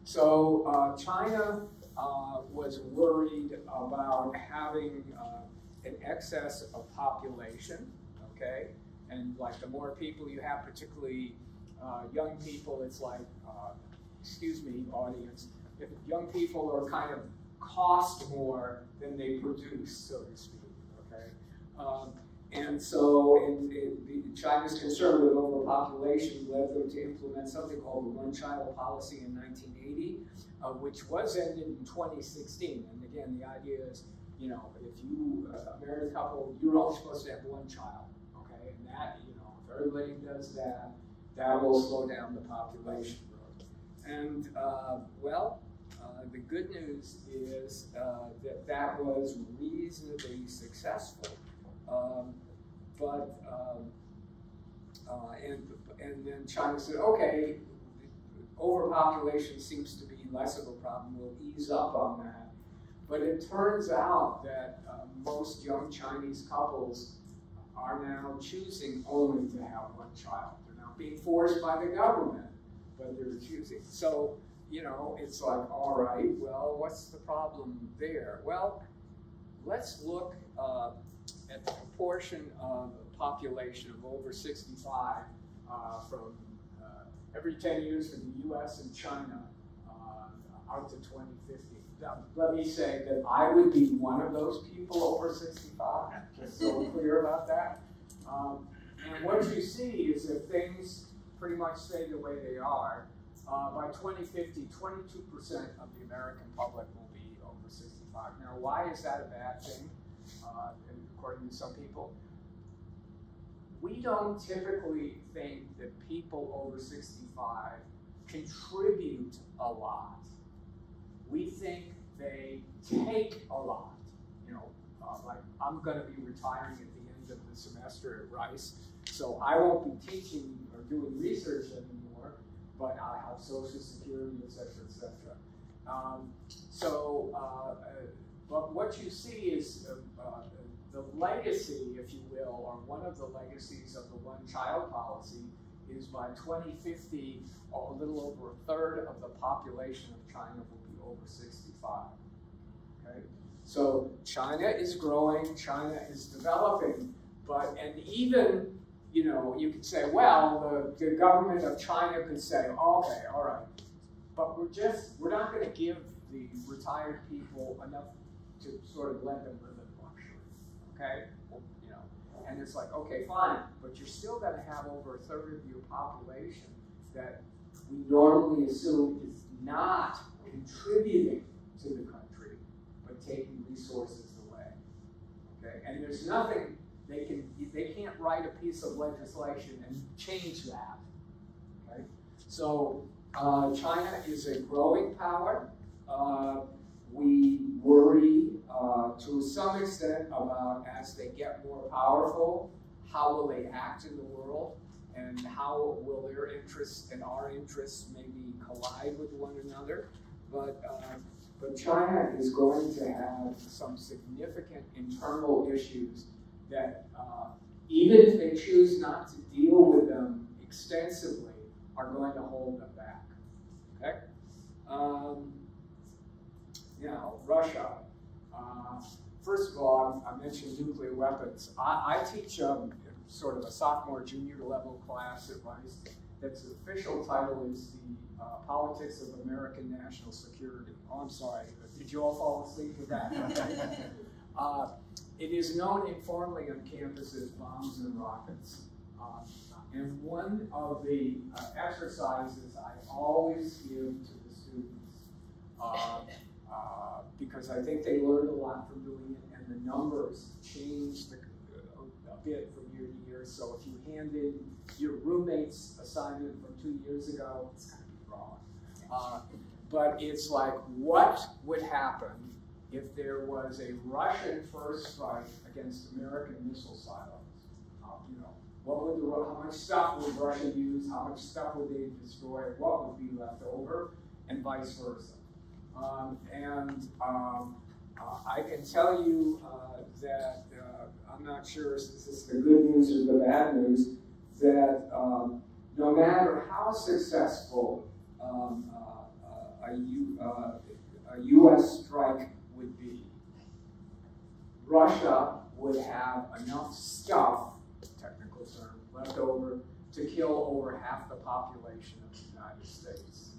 So uh, China uh, was worried about having uh, an excess of population, okay? And like the more people you have, particularly uh, young people, it's like, uh, excuse me, audience, if young people are kind of cost more than they produce, so to speak, okay? Um, And so it, it, China's concern with overpopulation led them to implement something called the One-Child Policy in nineteen eighty, uh, which was ended in twenty sixteen. And again, the idea is, you know, if you, a married couple, you're only supposed to have one child, okay? that, you know, if everybody does that, that will slow down the population growth. And, uh, well, uh, the good news is uh, that that was reasonably successful. Um, but, um, uh, and, and then China said, okay, overpopulation seems to be less of a problem, we'll ease up on that. But it turns out that uh, most young Chinese couples are now choosing only to have one child. They're not being forced by the government, but they're choosing. So, you know, it's like, all right, well, what's the problem there? Well, let's look uh, at the proportion of the population of over sixty-five uh, from uh, every ten years from the U S and China uh, out to twenty fifty. Now, let me say that I would be one of those people over sixty-five, just so we're clear about that. Um, and what you see is that things pretty much stay the way they are. Uh, by twenty fifty, twenty-two percent of the American public will be over sixty-five. Now, why is that a bad thing, uh, according to some people? We don't typically think that people over sixty-five contribute a lot. We think they take a lot. You know, uh, like I'm going to be retiring at the end of the semester at Rice, so I won't be teaching or doing research anymore, but I have Social Security, et cetera, et cetera. Um, so, uh, uh, but what you see is uh, uh, the legacy, if you will, or one of the legacies of the one-child policy is by twenty fifty, a little over a third of the population of China will over sixty-five, okay? So China is growing, China is developing, but, and even, you know, you could say, well, the, the government of China could say, okay, all right, but we're just, we're not gonna give the retired people enough to sort of let them live in luxury, okay? You know, and it's like, okay, fine, but you're still gonna have over a third of your population that we normally assume is not contributing to the country, but taking resources away, okay? And there's nothing, they, can, they can't write a piece of legislation and change that, okay? So uh, China is a growing power. Uh, we worry uh, to some extent about, as they get more powerful, how will they act in the world? And how will their interests and our interests maybe collide with one another? But, uh, but China is going to have some significant internal issues that uh, even if they choose not to deal with them extensively, are going to hold them back, okay? Um, now, Russia. Uh, first of all, I mentioned nuclear weapons. I, I teach um, sort of a sophomore, junior level class at Rice that's the official title is the uh, Politics of American National Security. Oh, I'm sorry, did you all fall asleep with that? uh, it is known informally on campus as bombs and rockets. Uh, and one of the uh, exercises I always give to the students, uh, uh, because I think they learned a lot from doing it, and the numbers change the, uh, a bit from year to year. So if you hand in your roommate's assignment from two years ago, it's gonna be wrong. Uh, but it's like, what would happen if there was a Russian first strike against American missile silos? Uh, you know, what would the, how much stuff would Russia use? How much stuff would they destroy? What would be left over? And vice versa. Um, and um, uh, I can tell you uh, that uh, I'm not sure if this is the good news or the bad news. That um, no matter how successful um, uh, uh, a, U, uh, a U S strike would be, Russia would have enough stuff, technical term, left over to kill over half the population of the United States,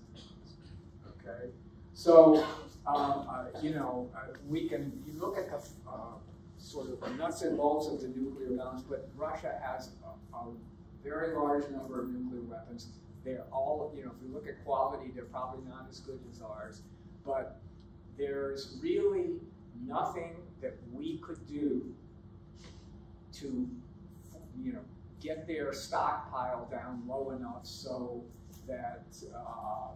okay? So, um, uh, you know, uh, we can, you look at the uh, sort of the nuts and bolts of the nuclear balance, but Russia has a, a very large number of nuclear weapons. They're all, you know, if you look at quality, they're probably not as good as ours, but there's really nothing that we could do to, you know, get their stockpile down low enough so that uh,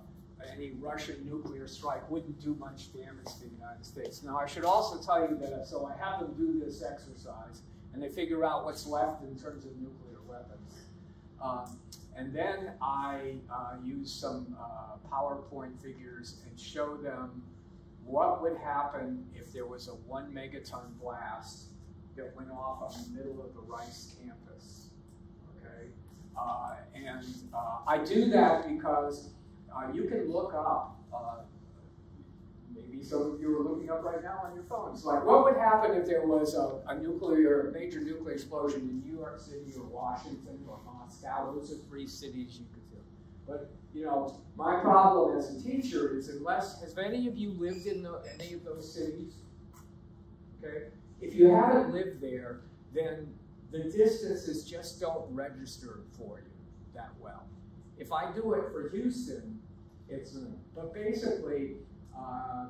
any Russian nuclear strike wouldn't do much damage to the United States. Now, I should also tell you that, so I have them do this exercise, and they figure out what's left in terms of nuclear weapons. Um, and then I uh, use some uh, PowerPoint figures and show them what would happen if there was a one megaton blast that went off on the middle of the Rice campus, okay? Uh, and uh, I do that because uh, you can look up, uh, maybe some of you are looking up right now on your phones, like what would happen if there was a, a nuclear, major nuclear explosion in New York City or Washington or Moscow? Those are three cities you could do. But, you know, my problem as a teacher is unless, has any of you lived in the, any of those cities? Okay? If you haven't lived there, then the distances just don't register for you that well. If I do it for Houston, it's, but basically, uh,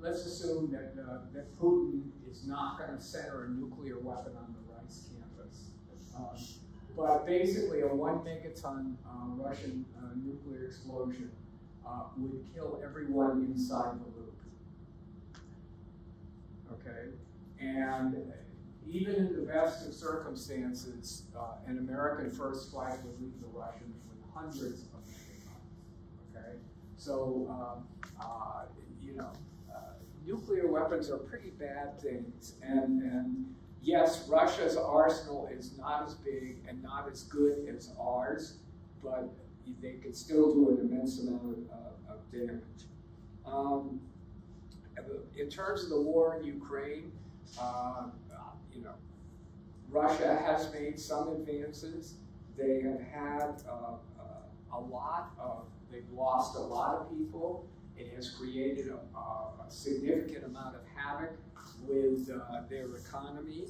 let's assume that, uh, that Putin is not going to center a nuclear weapon on the Rice campus. Uh, but basically, a one megaton uh, Russian uh, nuclear explosion uh, would kill everyone inside the loop. Okay? And even in the best of circumstances, uh, an American first flight would leave the Russians with hundreds of megatons, okay? So, um, uh, you know, uh, nuclear weapons are pretty bad things. And, and yes, Russia's arsenal is not as big and not as good as ours, but they could still do an immense amount of, of damage. Um, in terms of the war in Ukraine, Uh, you know, Russia has made some advances. They have had uh, uh, a lot of, they've lost a lot of people. It has created a, a significant amount of havoc with uh, their economy.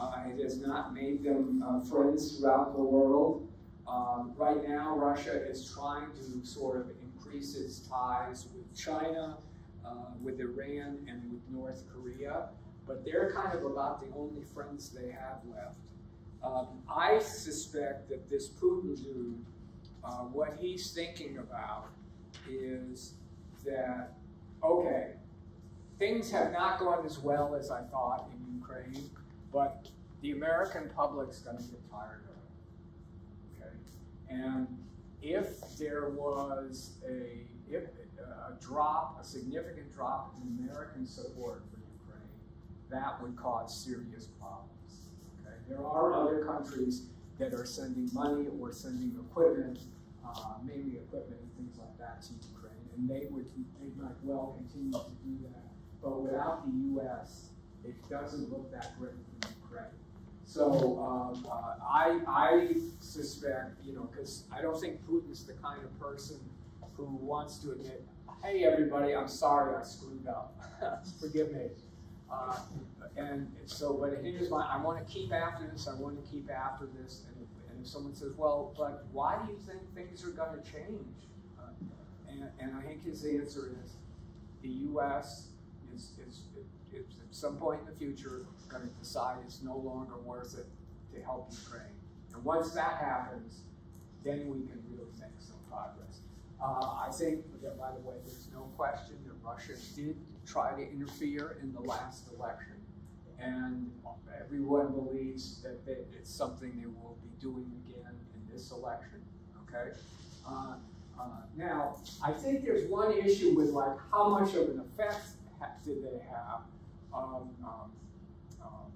Uh, it has not made them uh, friends throughout the world. Um, right now, Russia is trying to sort of increase its ties with China, uh, with Iran, and with North Korea. But they're kind of about the only friends they have left. Um, I suspect that this Putin dude, uh, what he's thinking about is that, okay, things have not gone as well as I thought in Ukraine, but the American public's gonna get tired of it, okay? And if there was a, if, a drop, a significant drop in American support for that would cause serious problems, okay? There are other countries that are sending money or sending equipment, uh, mainly equipment and things like that to Ukraine, and they would, they might well continue to do that. But without the U S, it doesn't look that great for Ukraine. So um, uh, I, I suspect, you know, because I don't think Putin's the kind of person who wants to admit, hey everybody, I'm sorry I screwed up, forgive me. Uh, and so, but here's my, I want to keep after this, I want to keep after this, and if, and if someone says, well, but why do you think things are going to change? Uh, and, and I think his answer is, the U S is, is, is, is at some point in the future going to decide it's no longer worth it to help Ukraine. And once that happens, then we can really make some progress. Uh, I think, that, by the way, there's no question that Russia did try to interfere in the last election, and everyone believes that they, it's something they will be doing again in this election, okay? Uh, uh, now, I think there's one issue with like how much of an effect did they have. Um, um, um,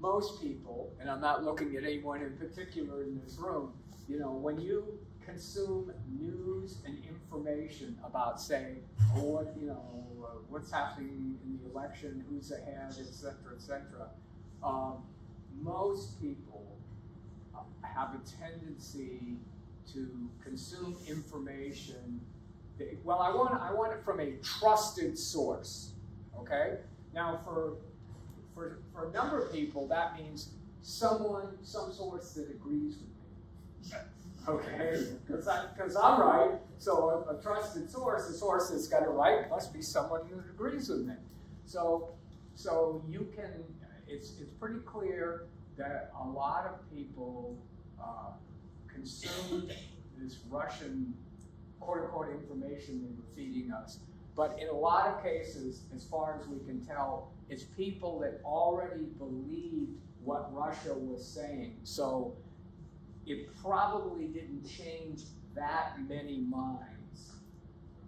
most people, and I'm not looking at anyone in particular in this room, you know, when you consume news and information about, say, oh, what, you know, uh, what's happening in the election, who's ahead, et cetera, et cetera. Um, most people uh, have a tendency to consume information. That, well, I want I want it from a trusted source. Okay. Now, for for for a number of people, that means someone, some source that agrees with me. Okay, because I'm right, so a, a trusted source, a source that's got it right, must be someone who agrees with me. So, so you can, it's, it's pretty clear that a lot of people uh, consumed this Russian quote-unquote information they were feeding us. But in a lot of cases, as far as we can tell, it's people that already believed what Russia was saying. So it probably didn't change that many minds,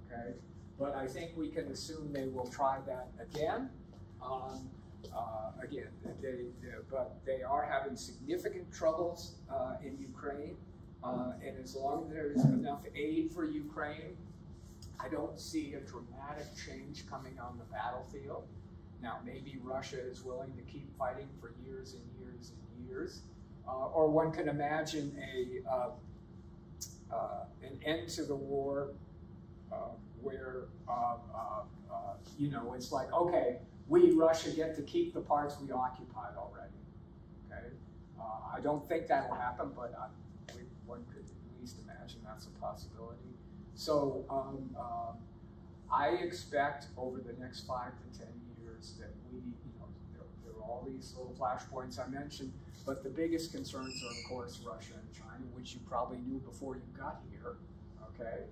okay? But I think we can assume they will try that again. Um, uh, again, they, they, but they are having significant troubles uh, in Ukraine. Uh, and as long as there is enough aid for Ukraine, I don't see a dramatic change coming on the battlefield. Now, maybe Russia is willing to keep fighting for years and years and years. Uh, or one can imagine a, uh, uh, an end to the war uh, where, uh, uh, uh, you know, it's like, okay, we, Russia, get to keep the parts we occupied already, okay? Uh, I don't think that will happen, but I, we, one could at least imagine that's a possibility. So um, um, I expect over the next five to ten years that we, you know, there, there are all these little flashpoints I mentioned, but the biggest concerns are, of course, Russia and China, which you probably knew before you got here, okay?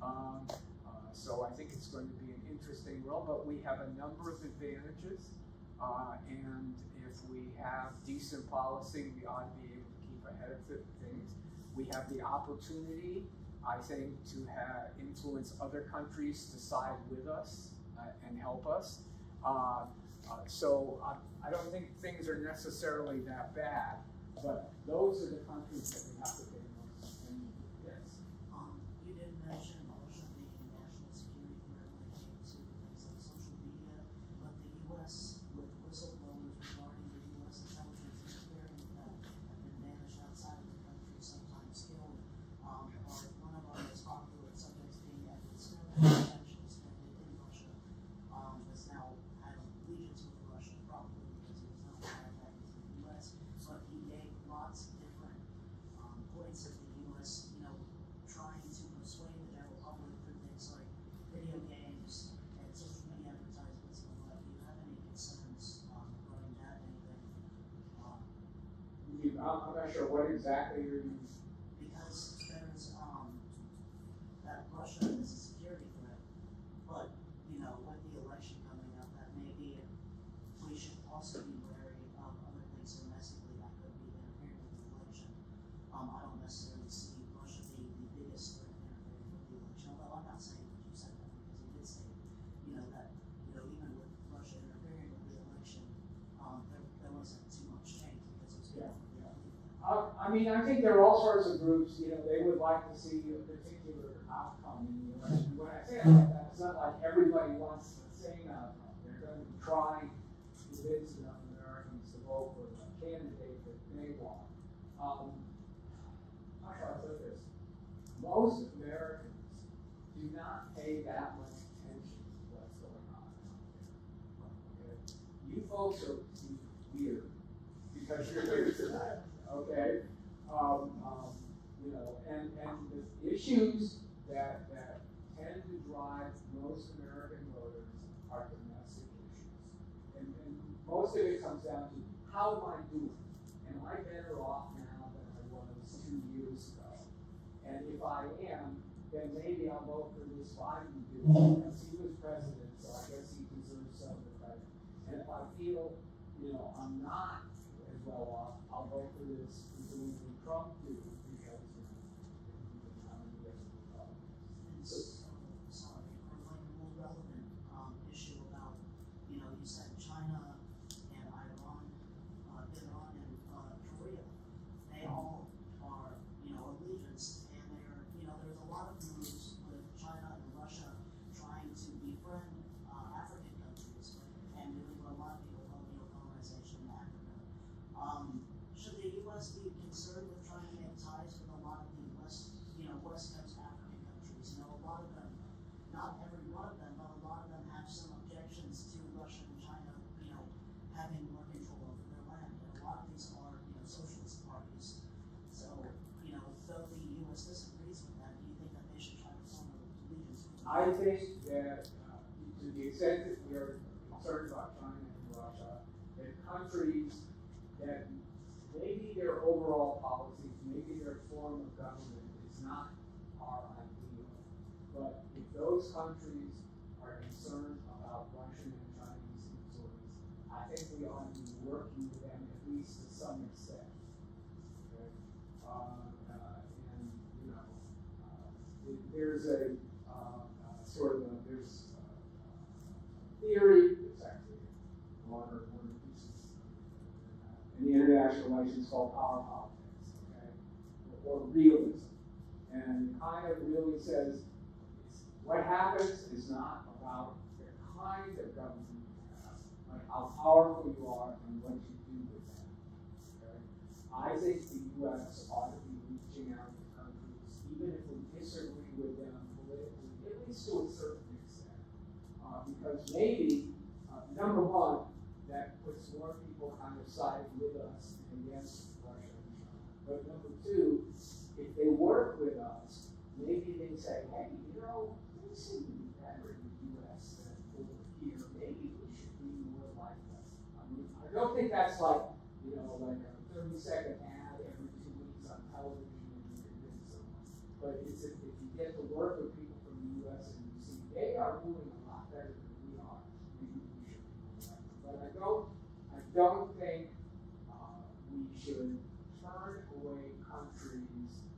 Um, uh, so I think it's going to be an interesting world, but we have a number of advantages, uh, and if we have decent policy, we ought to be able to keep ahead of things. We have the opportunity, I think, to have influence other countries to side with us uh, and help us. Uh, uh, so I, I don't think things are necessarily that bad, but those are the countries that we have to pay most attention to. Yes. Um, you didn't mention Russia being a national security threat when it came to things like social media, but the U S with whistleblowers regarding the U S intelligence interfering with that have been managed outside of the country, sometimes killed. Um, or one of our most popular subjects being that potential spending in Russia um, has now had allegiance with Russia, probably because he was not tied back to the U S. But he gave lots of different um, points of the U S, you know, trying to persuade the general public through things like video games and social media advertisements and all that. Do you have any concerns um, regarding that? Anything? Um, I'm not sure what exactly you're because. Um, that Russia is a security threat, but you know, with the election coming up, that maybe we should also be wary of other things domestically that could be interfering with the election. Um, I don't necessarily see Russia being the biggest threat interfering with the election. Although I'm not saying what you said that because you did say, you know, that you know, even with Russia interfering with the election, um, there, there wasn't too much change because it was yeah. Uh, I mean, I think there are all sorts of groups, you know, they would like to see a particular outcome in the election. When I say it like that, it's not like everybody wants the same outcome. They're going to try to convince enough Americans to vote for the candidate that they want. Um, I thought about this. Most Americans do not pay that much attention to what's going on out there. Okay? You folks are weird because you're weird tonight. Okay, um, um, you know, and, and the issues that, that tend to drive most American voters are domestic issues. And, and most of it comes down to, how am I doing? Am I better off now than I was two years ago? And if I am, then maybe I'll vote for this Biden dude, because he was president, so I guess he deserves some of the credit. And if I feel, you know, I'm not well off, I'll vote for this presumably Trump dude because he's not in the U S And so, sorry, or like a more relevant um, issue about, you know, you said China and Iran, uh, Iran and uh, Korea, they all are, you know, allegiance, and they're, you know, there's a lot of moves with China and Russia trying to befriend uh, African countries, and there were a lot of people colonial colonization in Africa. Um, should the U S be concerned with trying to make ties with a lot of the West, you know, West Coast African countries? You know, a lot of them, not every one of them, but a lot of them have some objections to Russia and China, you know, having more control over their land. And a lot of these are, you know, socialist parties. So, you know, though the U S disagrees with that, do you think that they should try to form a allegiance? I think that uh, to the extent that we are concerned about China and Russia, that countries that maybe their overall policies, maybe their form of government is not our ideal, but if those countries are concerned about Russian and Chinese influence, I think we ought to be working with them at least to some extent. Okay? Um, uh, and you know, uh, it, there's a uh, uh, sort of a, there's a, a theory. It's actually one or one of pieces in the international relations called power politics, okay, or, or realism, and it kind of really says what happens is not about the kind of government you have, but how powerful you are and what you do with that. Okay? I think the U S ought to be reaching out to countries, even if we disagree with them politically, at least to a certain extent. Uh, because maybe, uh, number one, that puts more people kind of side with us and against Russia and China. But number two, if they work with us, maybe they say, hey, you know, we seem to be better in the U S than over here. Maybe we should be more like that. I mean, I don't think that's like, you know, like a thirty second ad every two weeks on television and you convince someone. But it's if, if you get to work with people from the U S and you see they are doing a lot better than we are, maybe we should be more like that. But I don't, I don't think uh, we should turn away countries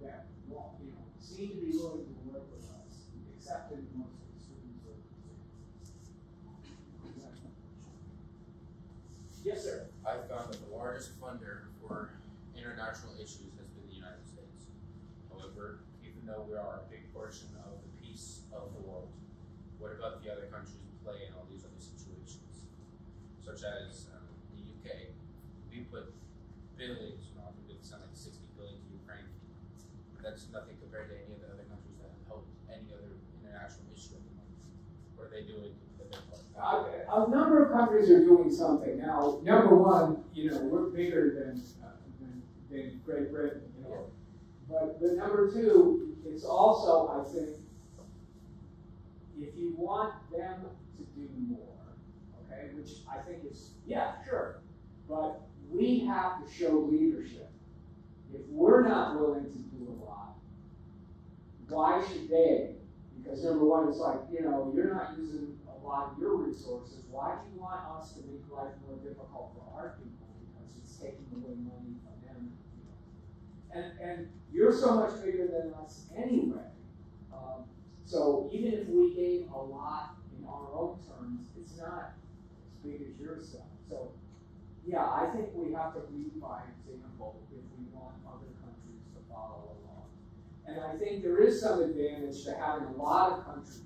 that want, you know, seem to be willing to work with us. Accepted most of the students are. Yes, sir. I've found that the largest funder for international issues has been the United States. However, even though we are a big portion of the peace of the world, what about the other countries we play in all these other situations? Such as um, the U K, we put billions, you know, I think it sounds like sixty billion to Ukraine. That's nothing compared to any of the other countries that have helped any other international issue at the moment. What are they doing? Uh, a number of countries are doing something. Now, number one, you know, we're bigger than, uh, than, than Great Britain, you know. But, but number two, it's also, I think, if you want them to do more, okay, which I think is, yeah, sure, but we have to show leadership. If we're not willing to do a lot, why should they? Because number one, it's like, you know, you're not using a lot of your resources. Why do you want us to make life more difficult for our people? Because it's taking away money from them. And, and you're so much bigger than us anyway. Um, so even if we gave a lot in our own terms, it's not as big as yourself. So yeah, I think we have to lead by example if we want other countries to follow along. And I think there is some advantage to having a lot of countries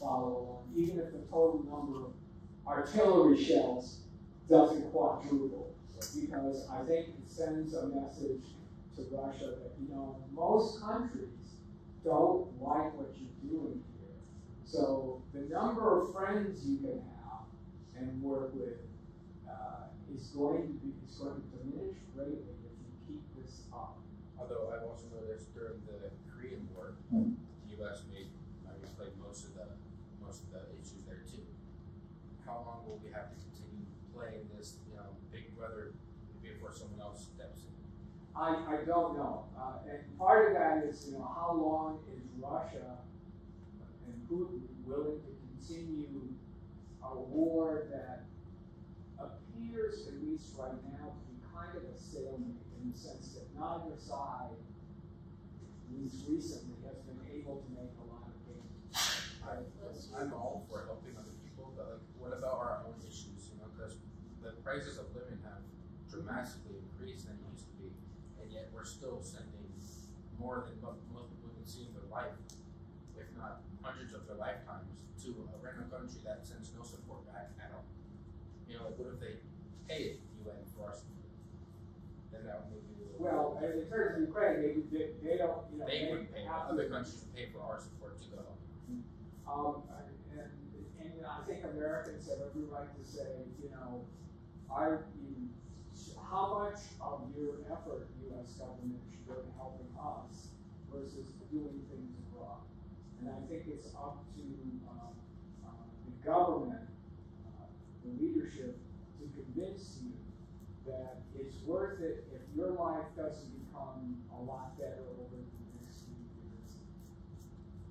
follow along, even if the total number of artillery shells doesn't quadruple. Because I think it sends a message to Russia that, you know, most countries don't like what you're doing here. So the number of friends you can have and work with uh, is going to be is going to diminish greatly if you keep this up. Although I've also noticed during the Korean War, mm-hmm. the U S made I guess played most of the most of the issues there too. How long will we have to continue playing this, you know, big brother before someone else steps in? I, I don't know. Uh, and part of that is, you know, how long is Russia and Putin willing to continue a war that appears, at least right now, to be kind of a stalemate in the sense that neither side, at least recently, has been able to make a lot of gains. I, I'm all for helping other people, but like, what about our own issues? You know, because the prices of living have dramatically increased than it used to be, and yet we're still sending more than most people can see in their life, if not hundreds of their lifetimes, to a random country that sends no support back at all. You know, like what if they pay it U N for us? Then that would maybe. Well, as it turns out, Ukraine, they, they, they don't. You know, they, they would pay. Other countries would pay for our support to go. Um, and, and and I think Americans have every right to say, you know, are you, how much of your effort, U S government, should go to helping us versus doing things wrong? And I think it's up to um, uh, the government. The leadership to convince you that it's worth it if your life doesn't become a lot better over the next few years.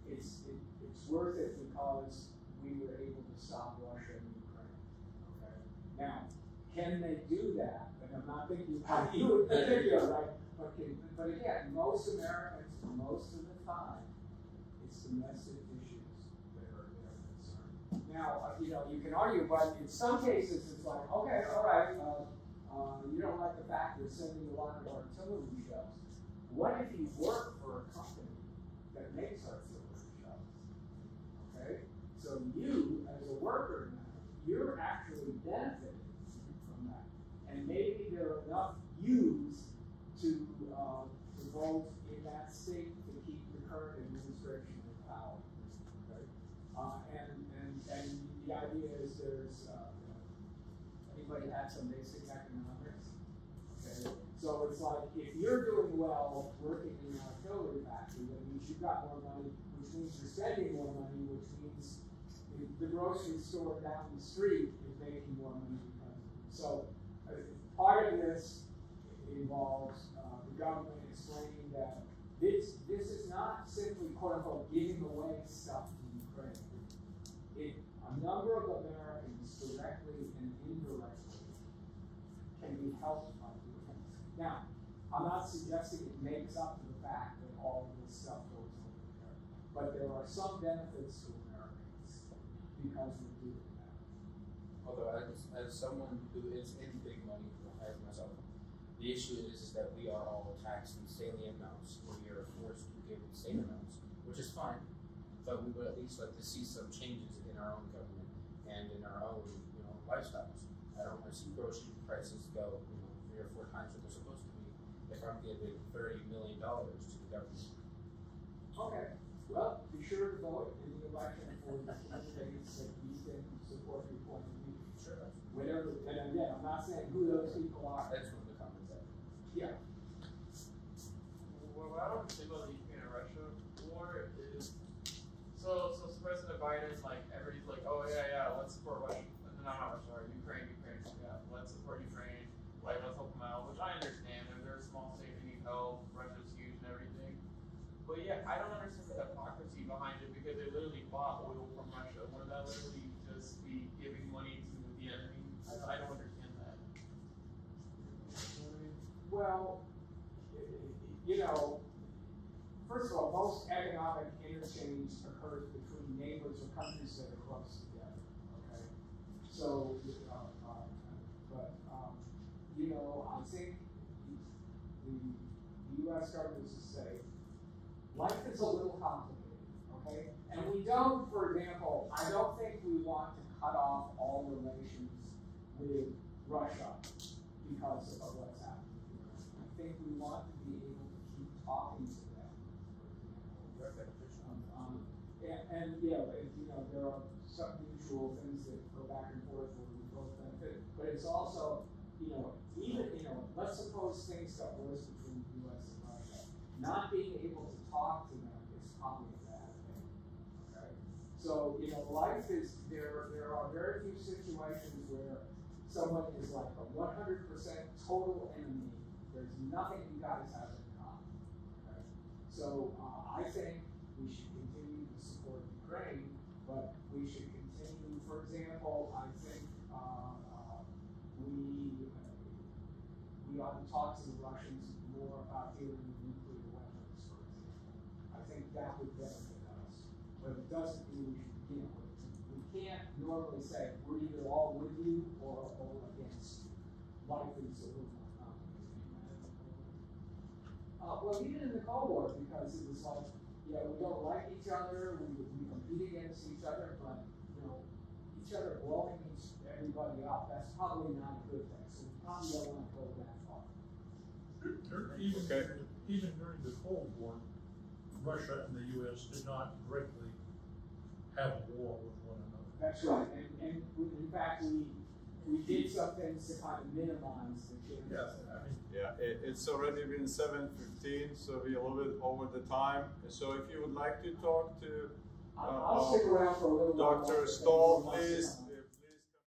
It's, it, it's worth it because we were able to stop Russia and Ukraine. Okay? Now, can they do that? And I'm not thinking about you in particular, right? But, can, but again, most Americans, most of the time, it's domestic issues that are their concern. Now, you know, you can argue, but in some cases, it's like, okay, all right, uh, Uh, you don't like the fact they're sending a lot of artillery shells. What if you work for a company that makes artillery shells? Okay? So you, as a worker now, you're actually benefiting from that. And maybe there are enough yous to, uh, to vote in that state to keep the current administration in power. Okay? Uh, and, and, and the idea is there's uh, anybody had some basic economics? Okay. So it's like, if you're doing well working in an artillery factory, that means you've got more money, which means you're spending more money, which means the grocery store down the street is making more money. So uh, part of this involves uh, the government explaining that this, this is not simply, quote unquote, giving away stuff to Ukraine. It, a number of Americans, directly and indirectly, can be helped by doing it. Now, I'm not suggesting it makes up for the fact that all of this stuff goes over there, but there are some benefits to Americans because we're doing that. Although, as, as someone who is in big money, as myself, the issue is, is that we are all taxed insanely amounts, or we are forced to give insane amounts, which is fine. But we would at least like to see some changes in our own government and in our own, you know, lifestyles. I don't want to see grocery prices go, you know, three or four times what they're supposed to be if I'm giving thirty million dollars to the government. Okay. Well, be sure to vote in the election for the candidates that you can support your point of view. Sure. Whatever. And again, I'm not saying who those people are. That's one of the comments I have. Yeah. Well, what I don't think about the Ukraine and Russia war is. So, so President Biden is like, everybody's like, oh yeah, yeah, let's support Russia, no, not Russia, sorry, Ukraine, Ukraine, yeah, let's support Ukraine, like, let's help them out, which I understand, and they're a small state, they need help, Russia's huge and everything, but yeah, I don't understand the hypocrisy behind it, because they literally bought oil from Russia. Wouldn't that literally just be giving money to the enemy? I don't, I don't understand that. Well, you know, first of all, most economic interchange occurs between neighbors or countries that are close together. Okay, so, um, um, but um, you know, I think the U S government is to say life is a little complicated. Okay, and we don't, for example, I don't think we want to cut off all relations with Russia because of what's happening. I think we want to be able to keep talking to. Um, um, and, and yeah, but, you know, there are some mutual things that go back and forth where we both benefit. But it's also, you know, even, you know, let's suppose things got worse between the U S and Russia. Not being able to talk to them is probably a bad thing. Okay? So, you know, life is, there, there are very few situations where someone is like a one hundred percent total enemy. There's nothing you guys have in common. Okay? So, um, I think we should continue to support Ukraine, but we should continue, for example, I think uh, uh, we, uh, we ought to talk to the Russians more about dealing with nuclear weapons, for example. I think that would benefit us, but it doesn't mean we should begin with it. We can't normally say we're either all with you or all against you. Life is a little more complicated. Uh, well, even in the Cold War, because it was like, you know, we don't like each other, we, we compete against each other, but, you know, each other blowing each, everybody up, that's probably not a good thing. So we probably don't want to go that far. Even, okay. even during the Cold War, Russia and the U S did not directly have a war with one another. That's right. And, and in fact, we, we did some things to kind of minimize the chances. Yeah, I mean, yeah. It, it's already been seven fifteen, so we're a little bit over the time. So if you would like to talk to uh, I'll, I'll uh, stick around for a little Doctor Stoll, please.